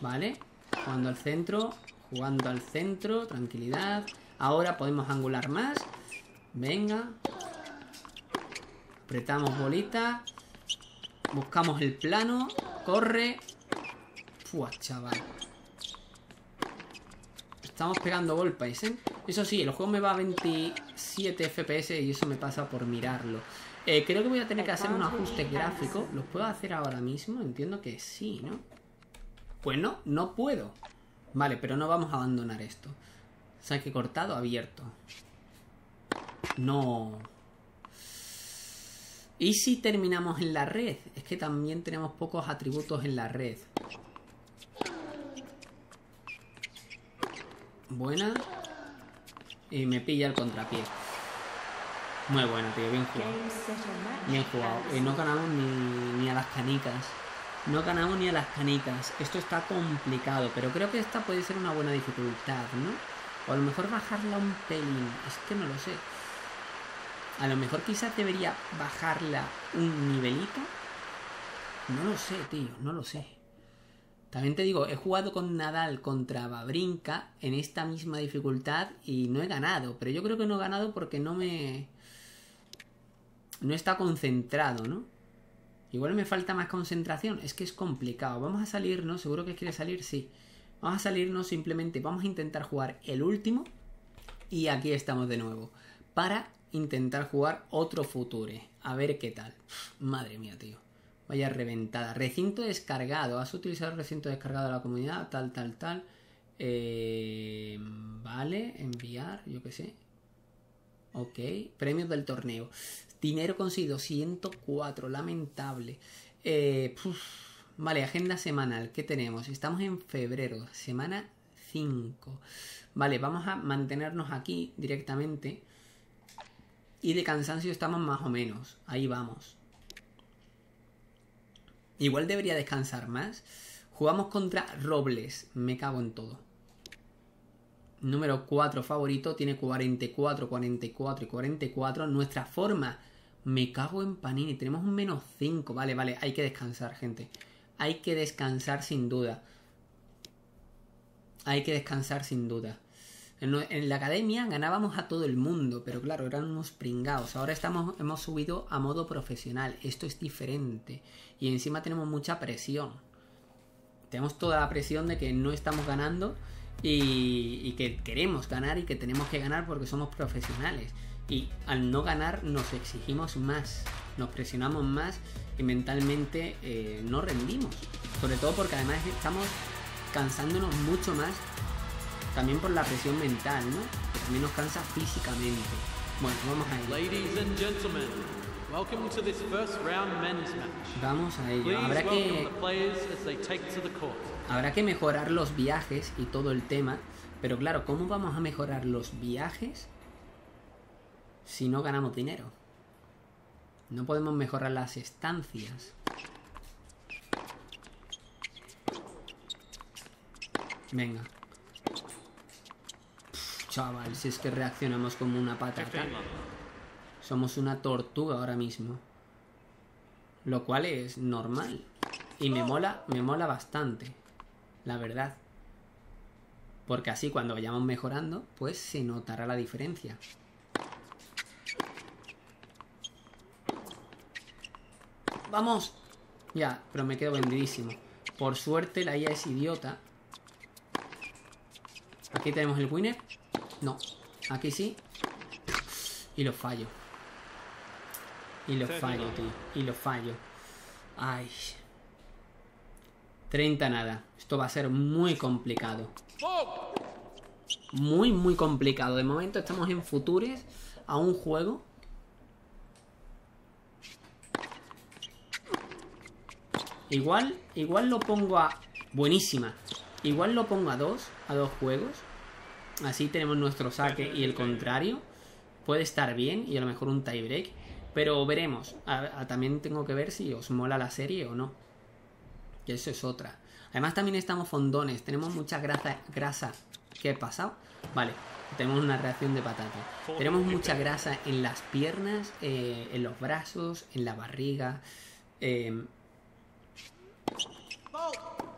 Vale, jugando al centro. Jugando al centro, tranquilidad. Ahora podemos angular más. Venga. Apretamos bolita. Buscamos el plano. Corre. Fua, chaval. Estamos pegando golpes, ¿eh? Eso sí, el juego me va a veintisiete F P S y eso me pasa por mirarlo. Eh, creo que voy a tener que hacer un ajuste gráfico. ¿Lo puedo hacer ahora mismo? Entiendo que sí, ¿no? Pues no, no puedo. Vale, pero no vamos a abandonar esto. Saque cortado, abierto. No. ¿Y si terminamos en la red? Es que también tenemos pocos atributos en la red. Buena. Y me pilla el contrapié. Muy bueno, tío. Bien jugado. Bien jugado. Eh, no ganamos ni, ni a las canicas. No ganamos ni a las canicas. Esto está complicado. Pero creo que esta puede ser una buena dificultad, ¿no? O a lo mejor bajarla un pelín. Es que no lo sé. A lo mejor quizás debería bajarla un nivelito. No lo sé, tío. No lo sé. También te digo, he jugado con Nadal contra Wawrinka en esta misma dificultad y no he ganado. Pero yo creo que no he ganado porque no me... no está concentrado, ¿no? Igual me falta más concentración. Es que es complicado. Vamos a salirnos. Seguro que quiere salir, sí. Vamos a salirnos simplemente. Vamos a intentar jugar el último. Y aquí estamos de nuevo. Para intentar jugar otro Future. A ver qué tal. Madre mía, tío. Vaya reventada. Recinto descargado. Has utilizado el recinto descargado de la comunidad. Tal, tal, tal. Eh, vale. Enviar. Yo qué sé. Ok. Premios del torneo. Dinero conseguido, ciento cuatro, lamentable. Eh, vale, agenda semanal, ¿qué tenemos? Estamos en febrero, semana cinco. Vale, vamos a mantenernos aquí directamente. Y de cansancio estamos más o menos, ahí vamos. Igual debería descansar más. Jugamos contra Robles, me cago en todo. Número cuatro favorito, tiene cuarenta y cuatro, cuarenta y cuatro y cuarenta y cuatro. Nuestra forma... Me cago en Panini, tenemos un menos cinco. Vale, vale, hay que descansar, gente. Hay que descansar sin duda. Hay que descansar sin duda. En, en la academia ganábamos a todo el mundo, pero claro, eran unos pringados. Ahora estamos, hemos subido a modo profesional. Esto es diferente. Y encima tenemos mucha presión. Tenemos toda la presión de que no estamos ganando y, y que queremos ganar y que tenemos que ganar porque somos profesionales. Y al no ganar nos exigimos más, nos presionamos más y mentalmente eh, no rendimos. Sobre todo porque además estamos cansándonos mucho más también por la presión mental, ¿no? Que también nos cansa físicamente. Bueno, vamos a ello. Vamos a ello. Habrá que... Habrá que mejorar los viajes y todo el tema. Pero claro, ¿cómo vamos a mejorar los viajes si no ganamos dinero? No podemos mejorar las estancias. Venga. Pff, chaval, si es que reaccionamos como una pata. Somos una tortuga ahora mismo. Lo cual es normal. Y me mola, me mola bastante. La verdad. Porque así cuando vayamos mejorando, pues se notará la diferencia. ¡Vamos! Ya, pero me quedo vendidísimo. Por suerte la I A es idiota. Aquí tenemos el winner. No, aquí sí. Y lo fallo. Y lo fallo, tío. Y lo fallo. Ay. treinta nada. Esto va a ser muy complicado. Muy, muy complicado. De momento estamos en Futures a un juego. Igual, igual lo pongo a... Buenísima. Igual lo pongo a dos, a dos juegos. Así tenemos nuestro saque y el contrario. Puede estar bien y a lo mejor un tiebreak. Pero veremos. A, a, también tengo que ver si os mola la serie o no. Y eso es otra. Además también estamos fondones. Tenemos mucha grasa. grasa. ¿Qué ha pasado? Vale. Tenemos una reacción de patata. Tenemos mucha grasa en las piernas, eh, en los brazos, en la barriga. Eh...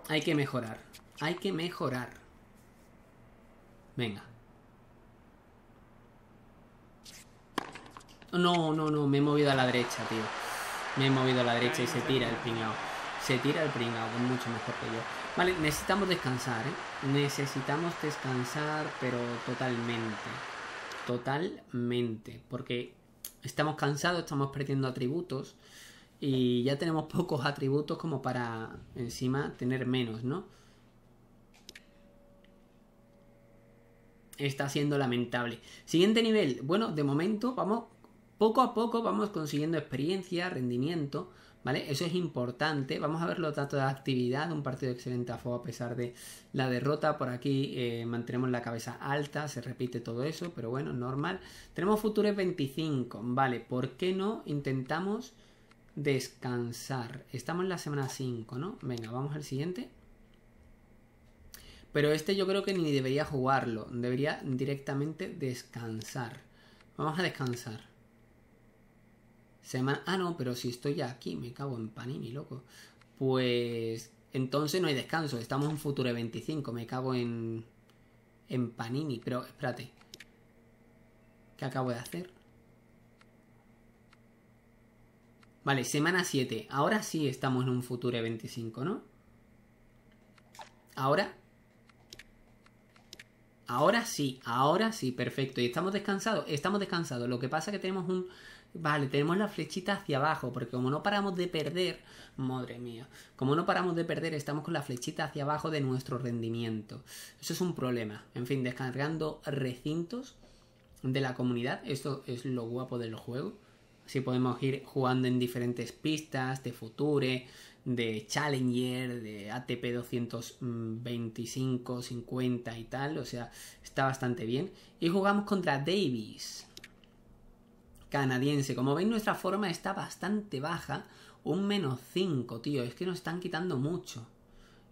Hay que mejorar. Hay que mejorar. Venga. No, no, no. Me he movido a la derecha, tío. Me he movido a la derecha y se tira el pringao. Se tira el pringao. Es mucho mejor que yo. Vale, necesitamos descansar, ¿eh? Necesitamos descansar, pero totalmente. Totalmente. Porque estamos cansados, estamos perdiendo atributos. Y ya tenemos pocos atributos como para encima tener menos, ¿no? Está siendo lamentable. Siguiente nivel. Bueno, de momento vamos poco a poco, vamos consiguiendo experiencia, rendimiento, ¿vale? Eso es importante. Vamos a ver los datos de actividad. Un partido excelente a fuego a pesar de la derrota. Por aquí eh, mantenemos la cabeza alta. Se repite todo eso, pero bueno, normal. Tenemos Futures veinticinco, ¿vale? ¿Por qué no intentamos... descansar? Estamos en la semana cinco, ¿no? Venga, vamos al siguiente. Pero este yo creo que ni debería jugarlo. Debería directamente descansar. Vamos a descansar. Semana... Ah, no, pero si estoy ya aquí. Me cago en Panini, loco. Pues... Entonces no hay descanso. Estamos en Future veinticinco. Me cago en... en Panini. Pero espérate. ¿Qué acabo de hacer? Vale, semana siete. Ahora sí estamos en un Future veinticinco, ¿no? Ahora... Ahora sí, ahora sí, perfecto. ¿Y estamos descansados? Estamos descansados. Lo que pasa es que tenemos un... Vale, tenemos la flechita hacia abajo, porque como no paramos de perder... Madre mía. Como no paramos de perder, estamos con la flechita hacia abajo de nuestro rendimiento. Eso es un problema. En fin, descargando recintos de la comunidad. Esto es lo guapo del juego. Así podemos ir jugando en diferentes pistas de Future, de Challenger, de A T P doscientos veinticinco, cincuenta y tal. O sea, está bastante bien. Y jugamos contra Davis, canadiense. Como veis, nuestra forma está bastante baja. Un menos cinco, tío. Es que nos están quitando mucho.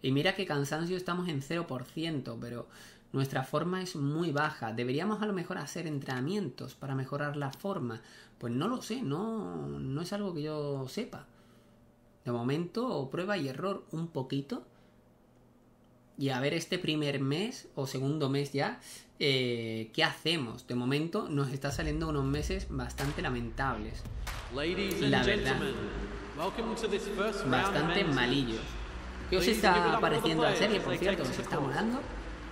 Y mira que cansancio, estamos en cero por ciento, pero nuestra forma es muy baja. ¿Deberíamos a lo mejor hacer entrenamientos para mejorar la forma? Pues no lo sé, no, no es algo que yo sepa. De momento, prueba y error un poquito. Y a ver este primer mes o segundo mes ya, eh, ¿qué hacemos? De momento nos está saliendo unos meses bastante lamentables. La verdad. Bastante malillos. ¿Qué os está pareciendo la serie, por cierto? ¿Os está molando?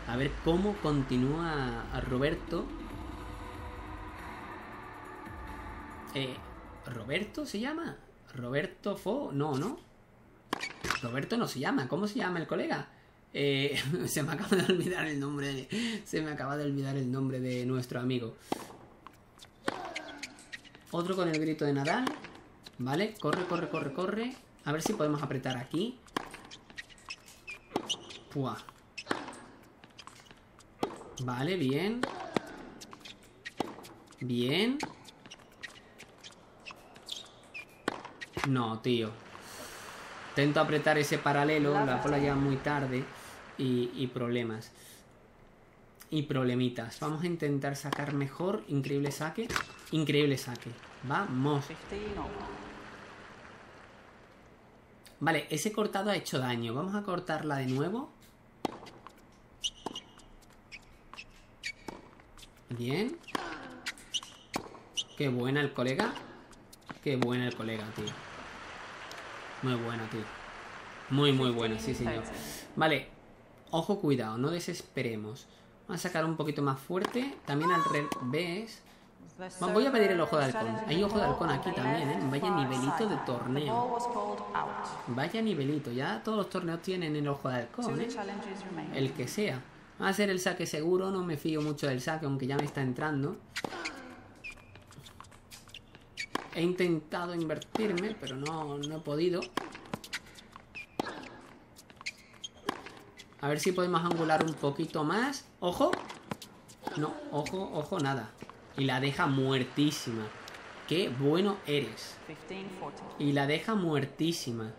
A ver cómo continúa Roberto. Eh, ¿Roberto se llama? Roberto Fo... No, no. Roberto no se llama. ¿Cómo se llama el colega? Eh, se me acaba de olvidar el nombre. De, se me acaba de olvidar el nombre de nuestro amigo. Otro con el grito de Nadal. Vale, corre, corre, corre, corre. A ver si podemos apretar aquí. Pua. Vale, bien. Bien. No, tío. Intento apretar ese paralelo, la bola ya muy tarde y, y problemas. Y problemitas. Vamos a intentar sacar mejor. Increíble saque. Increíble saque. Vamos. Vale, ese cortado ha hecho daño. Vamos a cortarla de nuevo. Bien. Qué buena el colega. Qué buena el colega, tío. Muy buena, tío. Muy, muy buena, sí, señor. Vale. Ojo, cuidado. No desesperemos. Vamos a sacar un poquito más fuerte. También al revés. Voy a pedir el ojo de halcón. Hay ojo de halcón aquí también, ¿eh? Vaya nivelito de torneo. Vaya nivelito. Ya todos los torneos tienen el ojo de halcón, ¿eh? El que sea. Va a ser el saque seguro. No me fío mucho del saque, aunque ya me está entrando. He intentado invertirme, pero no, no he podido. A ver si podemos angular un poquito más. ¡Ojo! No, ojo, ojo, nada. Y la deja muertísima. ¡Qué bueno eres! Y la deja muertísima.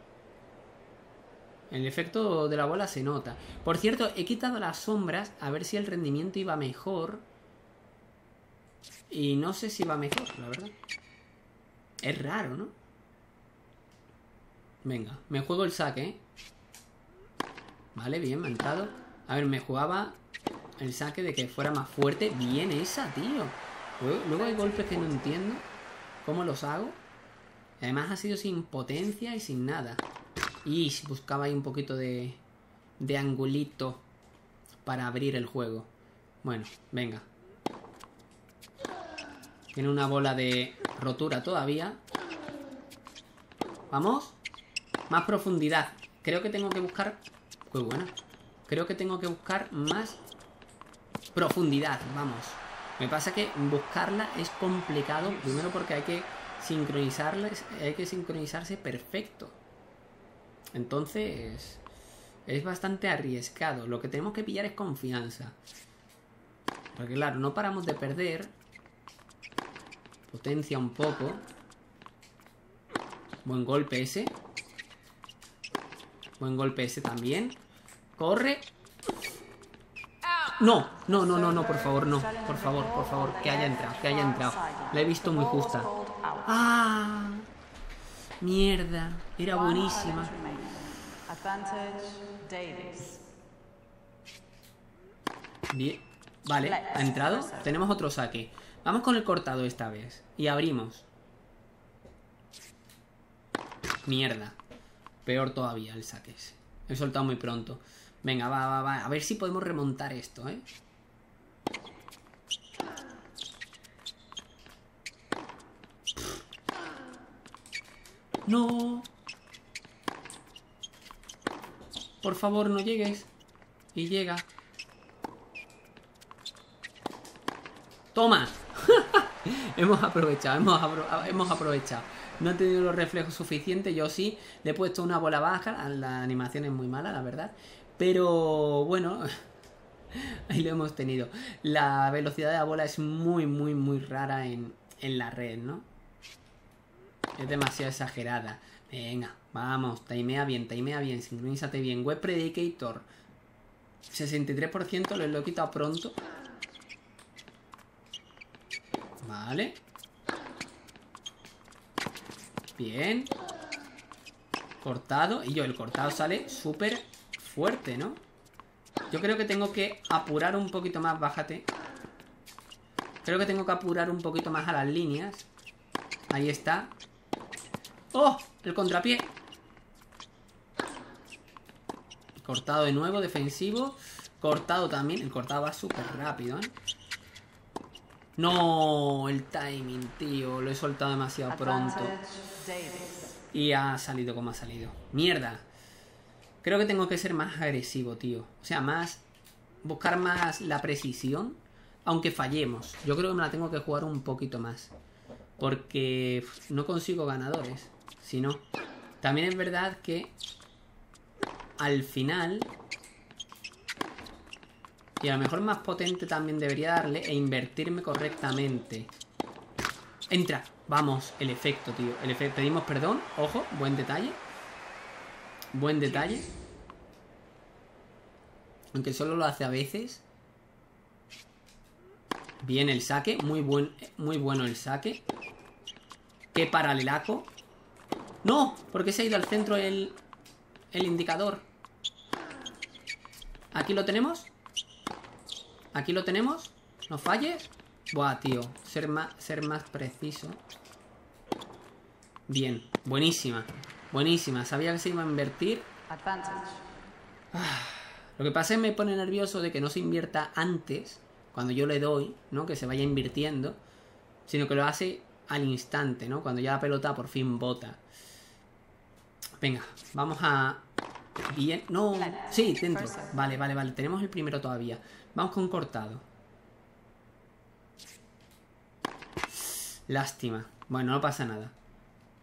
El efecto de la bola se nota. Por cierto, he quitado las sombras a ver si el rendimiento iba mejor. Y no sé si va mejor, la verdad. Es raro, ¿no? Venga, me juego el saque, ¿eh? Vale, bien, me ha entrado. A ver, me jugaba el saque de que fuera más fuerte. Bien esa, tío. Luego hay golpes que no entiendo cómo los hago. Además ha sido sin potencia y sin nada. Y buscaba ahí un poquito de, de angulito para abrir el juego. Bueno, venga. Tiene una bola de rotura todavía. Vamos. Más profundidad. Creo que tengo que buscar... Qué buena. Creo que tengo que buscar más profundidad. Vamos. Me pasa que buscarla es complicado. Primero porque hay que sincronizarles, hay que sincronizarse perfecto. Entonces es bastante arriesgado. Lo que tenemos que pillar es confianza. Porque claro, no paramos de perder. Potencia un poco. Buen golpe ese. Buen golpe ese también. Corre. No, no, no, no, no, por favor, no. Por favor, por favor, que haya entrado, que haya entrado. La he visto muy justa. ¡Ah! Mierda, era buenísima. Advantage, Davis. Bien. Vale, ha entrado. Tenemos otro saque. Vamos con el cortado esta vez. Y abrimos. Mierda. Peor todavía el saque ese. He soltado muy pronto. Venga, va, va, va. A ver si podemos remontar esto, ¿eh? No. Por favor, no llegues. Y llega. ¡Toma! Hemos aprovechado, hemos, apro hemos aprovechado. No he tenido los reflejos suficientes, yo sí. Le he puesto una bola baja, la animación es muy mala, la verdad. Pero bueno, ahí lo hemos tenido. La velocidad de la bola es muy, muy, muy rara en, en la red, ¿no? Es demasiado exagerada. Venga, vamos, timea bien, timea bien, sincronízate bien. Web Predicator, sesenta y tres por ciento, lo he quitado pronto. Vale. Bien. Cortado. Y yo, el cortado sale súper fuerte, ¿no? Yo creo que tengo que apurar un poquito más. Bájate. Creo que tengo que apurar un poquito más a las líneas. Ahí está. ¡Oh! El contrapié. Cortado de nuevo, defensivo. Cortado también. El cortado va súper rápido, ¿eh? No, el timing, tío. Lo he soltado demasiado pronto. Y ha salido como ha salido. ¡Mierda! Creo que tengo que ser más agresivo, tío. O sea, más... buscar más la precisión. Aunque fallemos. Yo creo que me la tengo que jugar un poquito más. Porque no consigo ganadores. Si no... También es verdad que... al final... y a lo mejor más potente también debería darle e invertirme correctamente. Entra. Vamos, el efecto, tío. El efecto. Pedimos perdón. Ojo, buen detalle. Buen detalle. Aunque solo lo hace a veces. Bien el saque. Muy buen, muy bueno el saque. Qué paralelaco. ¡No! ¿Por qué se ha ido al centro el, el indicador? Aquí lo tenemos. Aquí lo tenemos. No falles. Buah, tío. Ser más, ser más preciso. Bien. Buenísima. Buenísima. Sabía que se iba a invertir. Advantage. Ah, lo que pasa es que me pone nervioso de que no se invierta antes, cuando yo le doy, ¿no? Que se vaya invirtiendo. Sino que lo hace al instante, ¿no? Cuando ya la pelota por fin bota. Venga. Vamos a... Bien. No. Sí, dentro. Vale, vale, vale. Tenemos el primero todavía. Vamos con cortado. Lástima. Bueno, no pasa nada.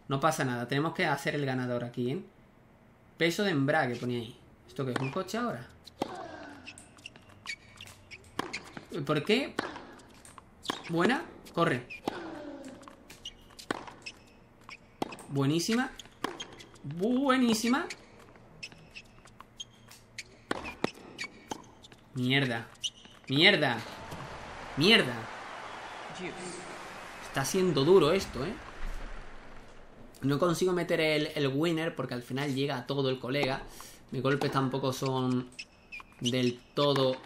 No pasa nada. Tenemos que hacer el ganador aquí, ¿eh? Peso de embrague ponía ahí. ¿Esto qué es? ¿Un coche ahora? ¿Por qué? Buena. Corre. Buenísima. Buenísima. Mierda. Mierda. Mierda. Está siendo duro esto, ¿eh? No consigo meter el, el winner porque al final llega a todo el colega. Mis golpes tampoco son del todo...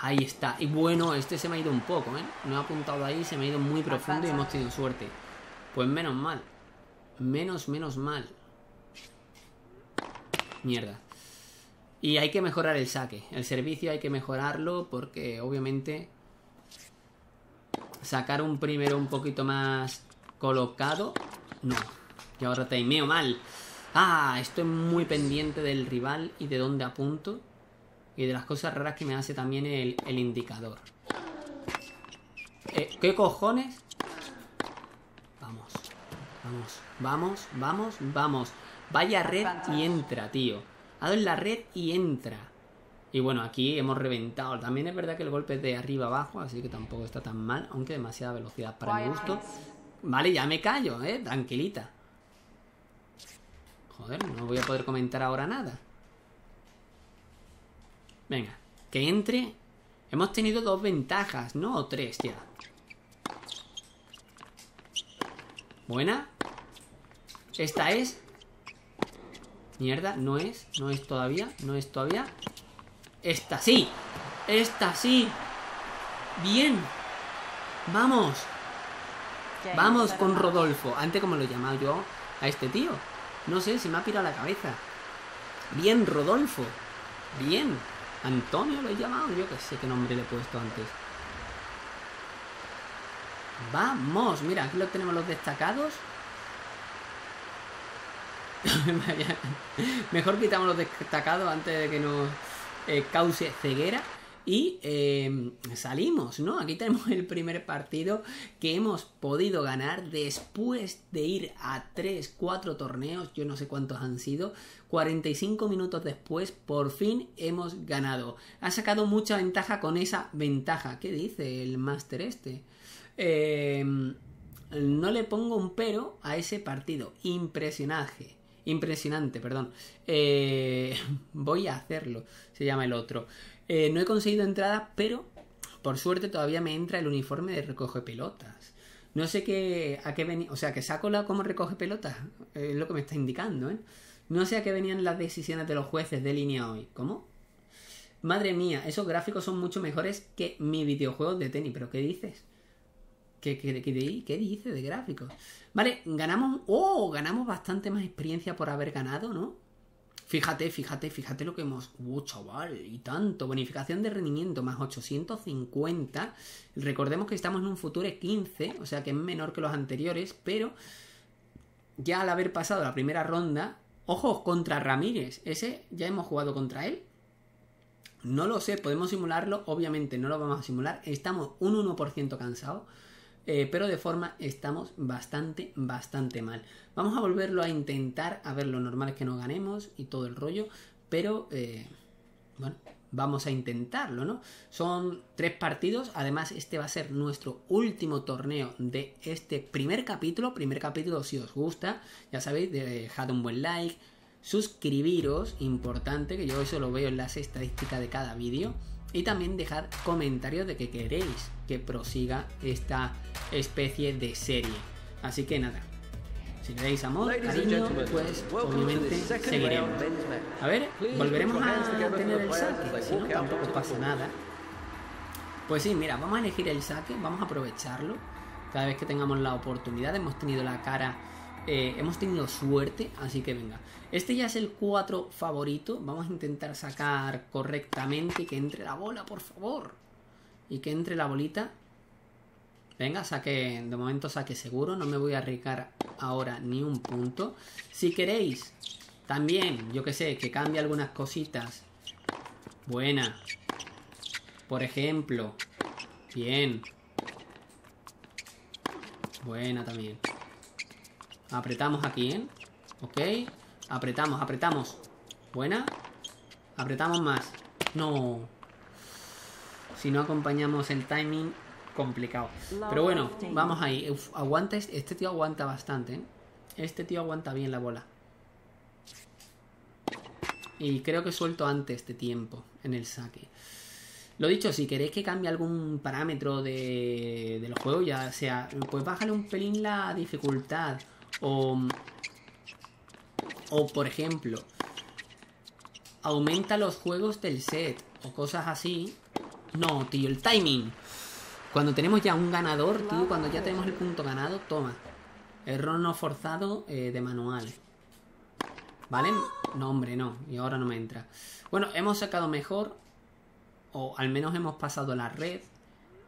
Ahí está. Y bueno, este se me ha ido un poco, ¿eh? No he apuntado ahí, se me ha ido muy profundo y hemos tenido suerte. Pues menos mal. Menos, menos mal. Mierda. Y hay que mejorar el saque. El servicio hay que mejorarlo porque obviamente sacar un primero un poquito más colocado. No. Y ahora timeo mal. Ah, estoy muy pendiente del rival y de dónde apunto. Y de las cosas raras que me hace también el, el indicador. Eh, ¿Qué cojones? Vamos. Vamos. Vamos. Vamos. Vamos. Vaya red y entra, tío. Ha dado en la red y entra. Y bueno, aquí hemos reventado. También es verdad que el golpe es de arriba abajo, así que tampoco está tan mal, aunque demasiada velocidad para mi gusto. Vale, ya me callo, eh, tranquilita. Joder, no voy a poder comentar ahora nada. Venga, que entre. Hemos tenido dos ventajas, ¿no? O tres ya. Buena. Esta es... Mierda, no es, no es todavía, no es todavía. Esta sí, esta sí. Bien. Vamos. Vamos con Rodolfo. Antes como lo he llamado yo a este tío. No sé, se me ha pirado la cabeza. Bien, Rodolfo. Bien. Antonio lo he llamado. Yo que sé qué nombre le he puesto antes. Vamos. Mira, aquí lo tenemos los destacados. Mejor quitamos los destacados antes de que nos eh, cause ceguera. Y eh, salimos, ¿no? Aquí tenemos el primer partido que hemos podido ganar después de ir a tres, cuatro torneos, yo no sé cuántos han sido, cuarenta y cinco minutos después, por fin hemos ganado. Ha sacado mucha ventaja con esa ventaja. ¿Qué dice el máster este? Eh, no le pongo un pero a ese partido. Impresionaje. Impresionante, perdón. Eh, voy a hacerlo, se llama el otro. Eh, no he conseguido entradas, pero por suerte todavía me entra el uniforme de recoge pelotas. No sé qué, a qué venía, o sea, que saco la como recoge pelotas, eh, es lo que me está indicando, ¿eh? No sé a qué venían las decisiones de los jueces de línea hoy. ¿Cómo? Madre mía, esos gráficos son mucho mejores que mi videojuego de tenis, pero ¿qué dices? ¿Qué, qué, qué, qué dices de gráficos? Vale, ganamos, oh, ganamos bastante más experiencia por haber ganado, ¿no? Fíjate, fíjate, fíjate lo que hemos... ¡Uh, chaval! Y tanto. Bonificación de rendimiento más ochocientos cincuenta. Recordemos que estamos en un Future quince, o sea que es menor que los anteriores, pero ya al haber pasado la primera ronda... ¡Ojo! Contra Ramírez. ¿Ese ya hemos jugado contra él? No lo sé. Podemos simularlo. Obviamente no lo vamos a simular. Estamos un uno por ciento cansados. Eh, pero de forma estamos bastante, bastante mal. Vamos a volverlo a intentar. A ver, lo normal es que no ganemos y todo el rollo. Pero, eh, bueno, vamos a intentarlo, ¿no? Son tres partidos. Además, este va a ser nuestro último torneo de este primer capítulo. Primer capítulo, si os gusta. Ya sabéis, dejad un buen like. Suscribiros, importante, que yo eso lo veo en las estadísticas de cada vídeo. Y también dejar comentarios de que queréis que prosiga esta especie de serie. Así que nada, si le dais amor, cariño, pues obviamente seguiremos. A ver, volveremos a tener el saque, si no tampoco pasa nada. Pues sí, mira, vamos a elegir el saque, vamos a aprovecharlo. Cada vez que tengamos la oportunidad, hemos tenido la cara... Eh, hemos tenido suerte, así que venga. Este ya es el cuatro favorito. Vamos a intentar sacar correctamente. Que entre la bola, por favor. Y que entre la bolita. Venga, saque. De momento saque seguro. No me voy a arriesgar ahora ni un punto. Si queréis, también, yo que sé, que cambie algunas cositas. Buena. Por ejemplo. Bien. Buena también. Apretamos aquí, ¿eh? Ok. Apretamos, apretamos. Buena. Apretamos más. No. Si no acompañamos el timing, complicado. Pero bueno, vamos ahí. Uf, aguanta. Este tío aguanta bastante, ¿eh? Este tío aguanta bien la bola. Y creo que suelto antes de tiempo en el saque. Lo dicho, si queréis que cambie algún parámetro de, del juego, ya sea... Pues bájale un pelín la dificultad. O, o, por ejemplo, aumenta los juegos del set o cosas así. No, tío, el timing. Cuando tenemos ya un ganador, tío, cuando ya tenemos el punto ganado, toma. Error no forzado eh, de manual. ¿Vale? No, hombre, no. Y ahora no me entra. Bueno, hemos sacado mejor. O al menos hemos pasado la red.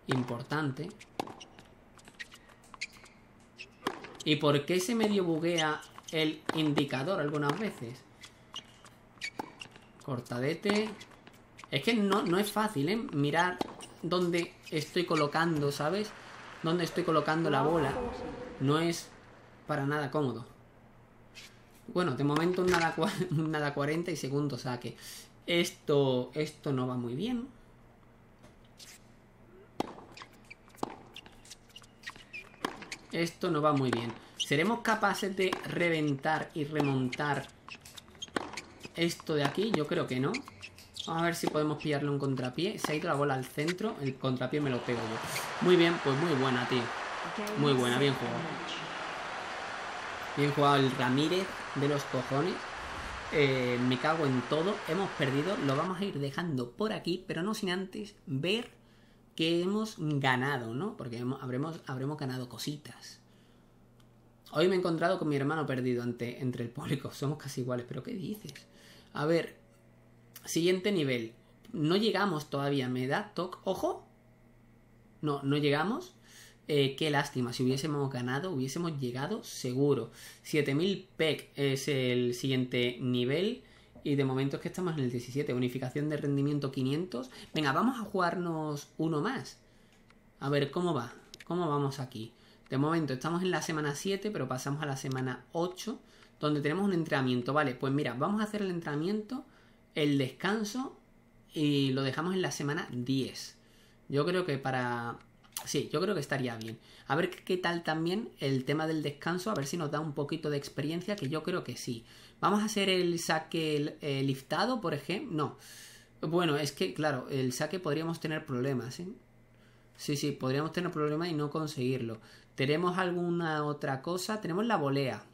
Importante. ¿Y por qué se medio buguea el indicador algunas veces? Cortadete. Es que no, no es fácil, ¿eh? Mirar dónde estoy colocando, ¿sabes? Dónde estoy colocando la bola. No es para nada cómodo. Bueno, de momento nada, nada cuarenta y segundo saque. Esto, esto no va muy bien. Esto no va muy bien. ¿Seremos capaces de reventar y remontar esto de aquí? Yo creo que no. Vamos a ver si podemos pillarlo en contrapié. Se ha ido la bola al centro. El contrapié me lo pego yo. Muy bien, pues muy buena, tío. Muy buena, bien jugado. Bien jugado el Ramírez de los cojones. Eh, me cago en todo, hemos perdido, lo vamos a ir dejando por aquí, pero no sin antes ver que hemos ganado, ¿no? Porque hemos, habremos, habremos ganado cositas. Hoy me he encontrado con mi hermano perdido ante, entre el público, somos casi iguales, pero ¿qué dices? A ver, siguiente nivel, no llegamos todavía, me da toc, ojo, no, no llegamos. Eh, qué lástima, si hubiésemos ganado, hubiésemos llegado seguro. siete mil P E C es el siguiente nivel y de momento es que estamos en el diecisiete. Bonificación de rendimiento quinientos. Venga, vamos a jugarnos uno más. A ver, ¿cómo va? ¿Cómo vamos aquí? De momento estamos en la semana siete, pero pasamos a la semana ocho, donde tenemos un entrenamiento. Vale, pues mira, vamos a hacer el entrenamiento, el descanso y lo dejamos en la semana diez. Yo creo que para... Sí, yo creo que estaría bien. A ver qué tal también el tema del descanso, a ver si nos da un poquito de experiencia, que yo creo que sí. Vamos a hacer el saque eh, liftado, por ejemplo. No. Bueno, es que, claro, el saque podríamos tener problemas, ¿eh? Sí, sí, podríamos tener problemas y no conseguirlo. ¿Tenemos alguna otra cosa? Tenemos la volea.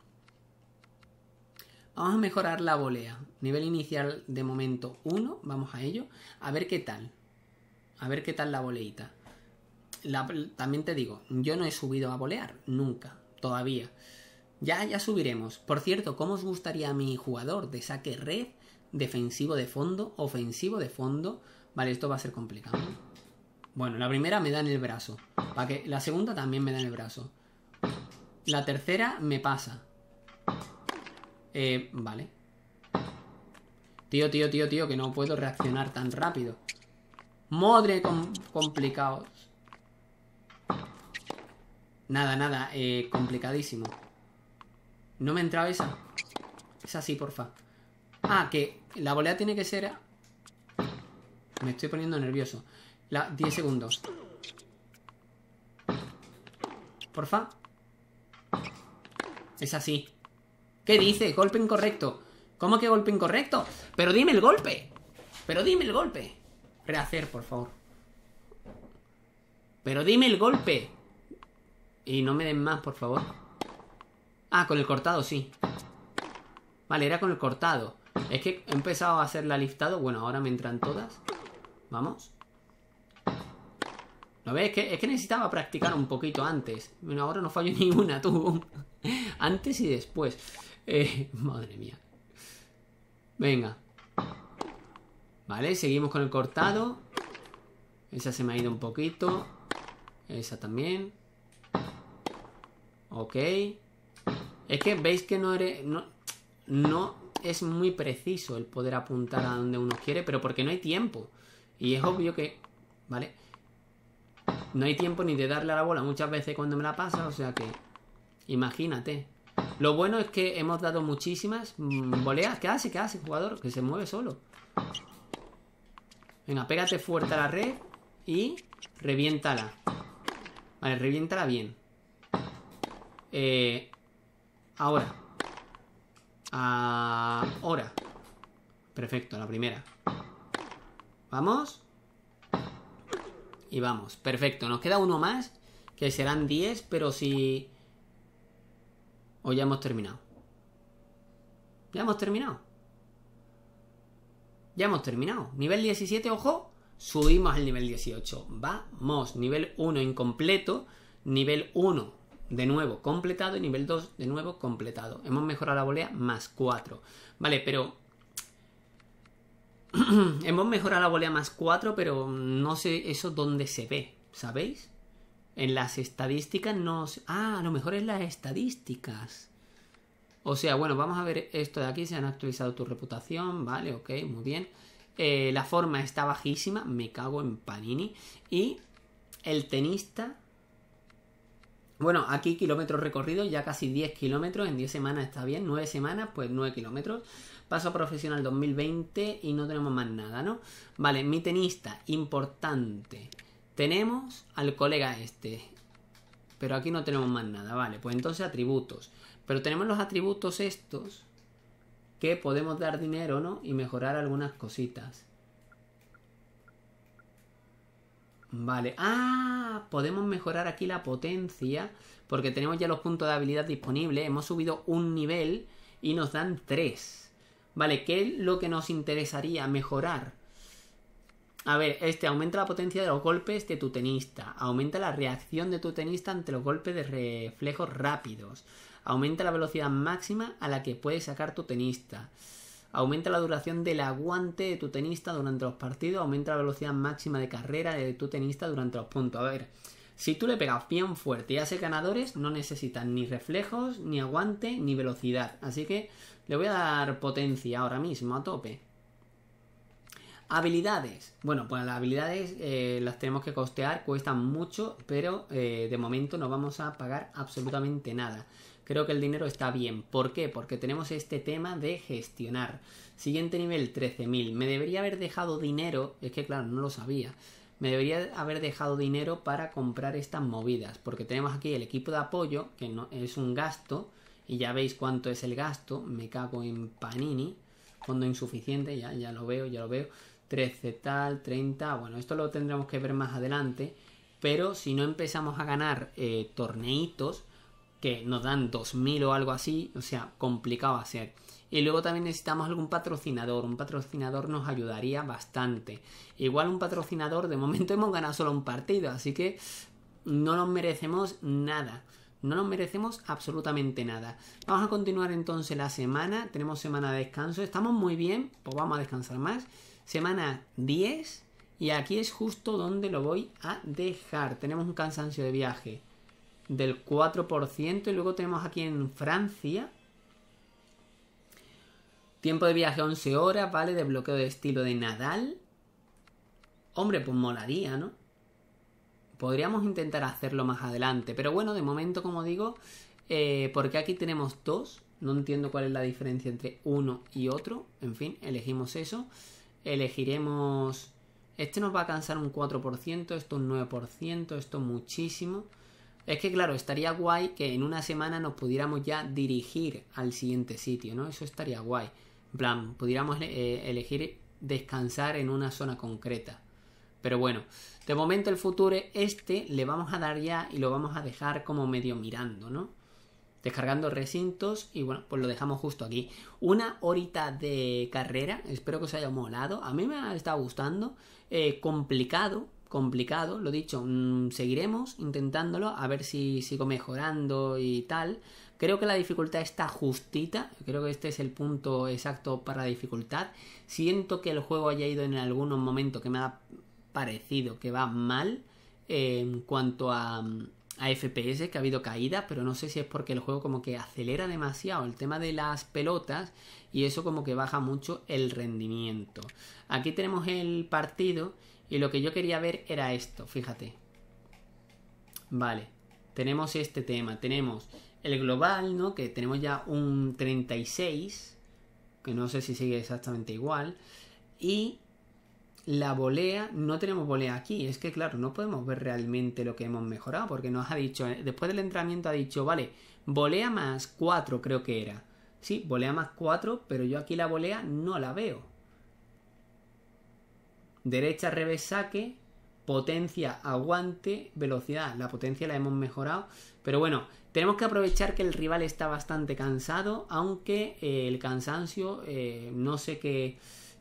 Vamos a mejorar la volea. Nivel inicial de momento uno, vamos a ello. A ver qué tal. A ver qué tal la voleita. La, también te digo, yo no he subido a volear nunca, todavía. Ya, ya subiremos. Por cierto, ¿cómo os gustaría a mi jugador de saque red, defensivo de fondo, ofensivo de fondo? Vale, esto va a ser complicado. Bueno, la primera me da en el brazo. Para que, la segunda también me da en el brazo. La tercera me pasa. Eh, vale. Tío, tío, tío, tío, que no puedo reaccionar tan rápido. Madre, com complicado. Nada, nada, eh, complicadísimo. No me entraba esa. Esa sí, porfa. Ah, que la volea tiene que ser... Me estoy poniendo nervioso. La... diez segundos. Porfa. Esa sí. ¿Qué dice? Golpe incorrecto. ¿Cómo que golpe incorrecto? Pero dime el golpe. Pero dime el golpe. Rehacer, por favor. Pero dime el golpe. Y no me den más, por favor. Ah, con el cortado, sí. Vale, era con el cortado. Es que he empezado a hacer la liftado. Bueno, ahora me entran todas. Vamos. ¿Lo ves? Es que, es que necesitaba practicar un poquito antes. Bueno, ahora no fallo ni una, tú. Antes y después. Eh, madre mía. Venga. Vale, seguimos con el cortado. Esa se me ha ido un poquito. Esa también. Ok. Es que veis que no eres... No, no es muy preciso el poder apuntar a donde uno quiere, pero porque no hay tiempo. Y es obvio que... Vale. No hay tiempo ni de darle a la bola muchas veces cuando me la pasa, o sea que... Imagínate. Lo bueno es que hemos dado muchísimas voleas. ¿Qué hace? ¿Qué hace, jugador? Que se mueve solo. Venga, pégate fuerte a la red y reviéntala. Vale, reviéntala bien. Eh, ahora. Ahora. Perfecto, la primera. Vamos. Y vamos. Perfecto, nos queda uno más, que serán diez, pero si... O ya hemos terminado. Ya hemos terminado. Ya hemos terminado. Nivel diecisiete, ojo. Subimos al nivel dieciocho. Vamos. Nivel uno incompleto. Nivel uno. De nuevo, completado. Y nivel dos, de nuevo, completado. Hemos mejorado la volea más cuatro. Vale, pero... Hemos mejorado la volea más cuatro, pero no sé eso dónde se ve. ¿Sabéis? En las estadísticas no... Ah, a lo mejor es las estadísticas. O sea, bueno, vamos a ver esto de aquí. Se han actualizado tu reputación. Vale, ok, muy bien. Eh, la forma está bajísima. Me cago en Panini. Y el tenista... Bueno, aquí kilómetros recorridos, ya casi diez kilómetros, en diez semanas está bien, nueve semanas, pues nueve kilómetros. Paso a profesional dos mil veinte y no tenemos más nada, ¿no? Vale, mi tenista, importante. Tenemos al colega este, pero aquí no tenemos más nada, vale, pues entonces atributos. Pero tenemos los atributos estos que podemos dar dinero, ¿no? Y mejorar algunas cositas. Vale, ah, podemos mejorar aquí la potencia porque tenemos ya los puntos de habilidad disponibles, hemos subido un nivel y nos dan tres. Vale, ¿qué es lo que nos interesaría mejorar? A ver, este aumenta la potencia de los golpes de tu tenista, aumenta la reacción de tu tenista ante los golpes de reflejos rápidos, aumenta la velocidad máxima a la que puede sacar tu tenista, aumenta la duración del aguante de tu tenista durante los partidos, aumenta la velocidad máxima de carrera de tu tenista durante los puntos. A ver, si tú le pegas bien fuerte y hace ganadores, no necesitan ni reflejos, ni aguante, ni velocidad. Así que le voy a dar potencia ahora mismo a tope. Habilidades. Bueno, pues las habilidades eh, las tenemos que costear, cuestan mucho, pero eh, de momento no vamos a pagar absolutamente nada. Creo que el dinero está bien. ¿Por qué? Porque tenemos este tema de gestionar. Siguiente nivel, trece mil. Me debería haber dejado dinero, es que claro, no lo sabía. Me debería haber dejado dinero para comprar estas movidas, porque tenemos aquí el equipo de apoyo, que no, es un gasto, y ya veis cuánto es el gasto. Me cago en Panini. Fondo insuficiente, ya, ya lo veo, ya lo veo. trece tal, treinta, bueno, esto lo tendremos que ver más adelante, pero si no empezamos a ganar eh, torneitos que nos dan dos mil o algo así, o sea, complicado va a ser. Y luego también necesitamos algún patrocinador, un patrocinador nos ayudaría bastante. Igual un patrocinador, de momento hemos ganado solo un partido, así que no nos merecemos nada. No nos merecemos absolutamente nada. Vamos a continuar entonces la semana. Tenemos semana de descanso. Estamos muy bien, pues vamos a descansar más. Semana diez. Y aquí es justo donde lo voy a dejar. Tenemos un cansancio de viaje del cuatro por ciento. Y luego tenemos aquí en Francia. Tiempo de viaje once horas, ¿vale? De bloqueo de estilo de Nadal. Hombre, pues molaría, ¿no? Podríamos intentar hacerlo más adelante, pero bueno, de momento, como digo, eh, porque aquí tenemos dos, no entiendo cuál es la diferencia entre uno y otro, en fin, elegimos eso, elegiremos, este nos va a cansar un cuatro por ciento, esto un nueve por ciento, esto muchísimo, es que claro, estaría guay que en una semana nos pudiéramos ya dirigir al siguiente sitio, ¿no? Eso estaría guay, en plan, pudiéramos eh, elegir descansar en una zona concreta. Pero bueno, de momento el futuro este le vamos a dar ya y lo vamos a dejar como medio mirando, ¿no? Descargando recintos y bueno, pues lo dejamos justo aquí. Una horita de carrera, espero que os haya molado. A mí me ha estado gustando. Eh, complicado, complicado, lo dicho, mmm, seguiremos intentándolo a ver si sigo mejorando y tal. Creo que la dificultad está justita, creo que este es el punto exacto para la dificultad. Siento que el juego haya ido en algunos momentos que me ha parecido que va mal eh, en cuanto a, a F P S, que ha habido caídas, pero no sé si es porque el juego como que acelera demasiado el tema de las pelotas y eso como que baja mucho el rendimiento. Aquí tenemos el partido y lo que yo quería ver era esto, fíjate. Vale, tenemos este tema, tenemos el global, ¿no? Que tenemos ya un treinta y seis, que no sé si sigue exactamente igual, y la volea, no tenemos volea aquí, es que claro, no podemos ver realmente lo que hemos mejorado, porque nos ha dicho, después del entrenamiento ha dicho, vale, volea más cuatro creo que era, sí, volea más cuatro, pero yo aquí la volea no la veo. Derecha, revés, saque, potencia, aguante, velocidad, la potencia la hemos mejorado, pero bueno, tenemos que aprovechar que el rival está bastante cansado, aunque eh, el cansancio, eh, no sé qué...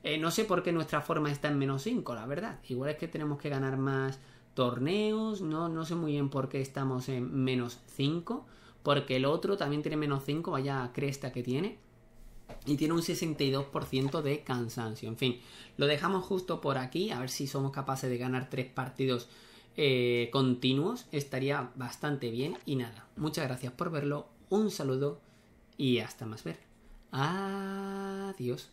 Eh, no sé por qué nuestra forma está en menos cinco, la verdad. Igual es que tenemos que ganar más torneos. No, no sé muy bien por qué estamos en menos cinco. Porque el otro también tiene menos cinco, vaya cresta que tiene. Y tiene un sesenta y dos por ciento de cansancio. En fin, lo dejamos justo por aquí. A ver si somos capaces de ganar tres partidos eh, continuos. Estaría bastante bien. Y nada, muchas gracias por verlo. Un saludo y hasta más ver. Adiós.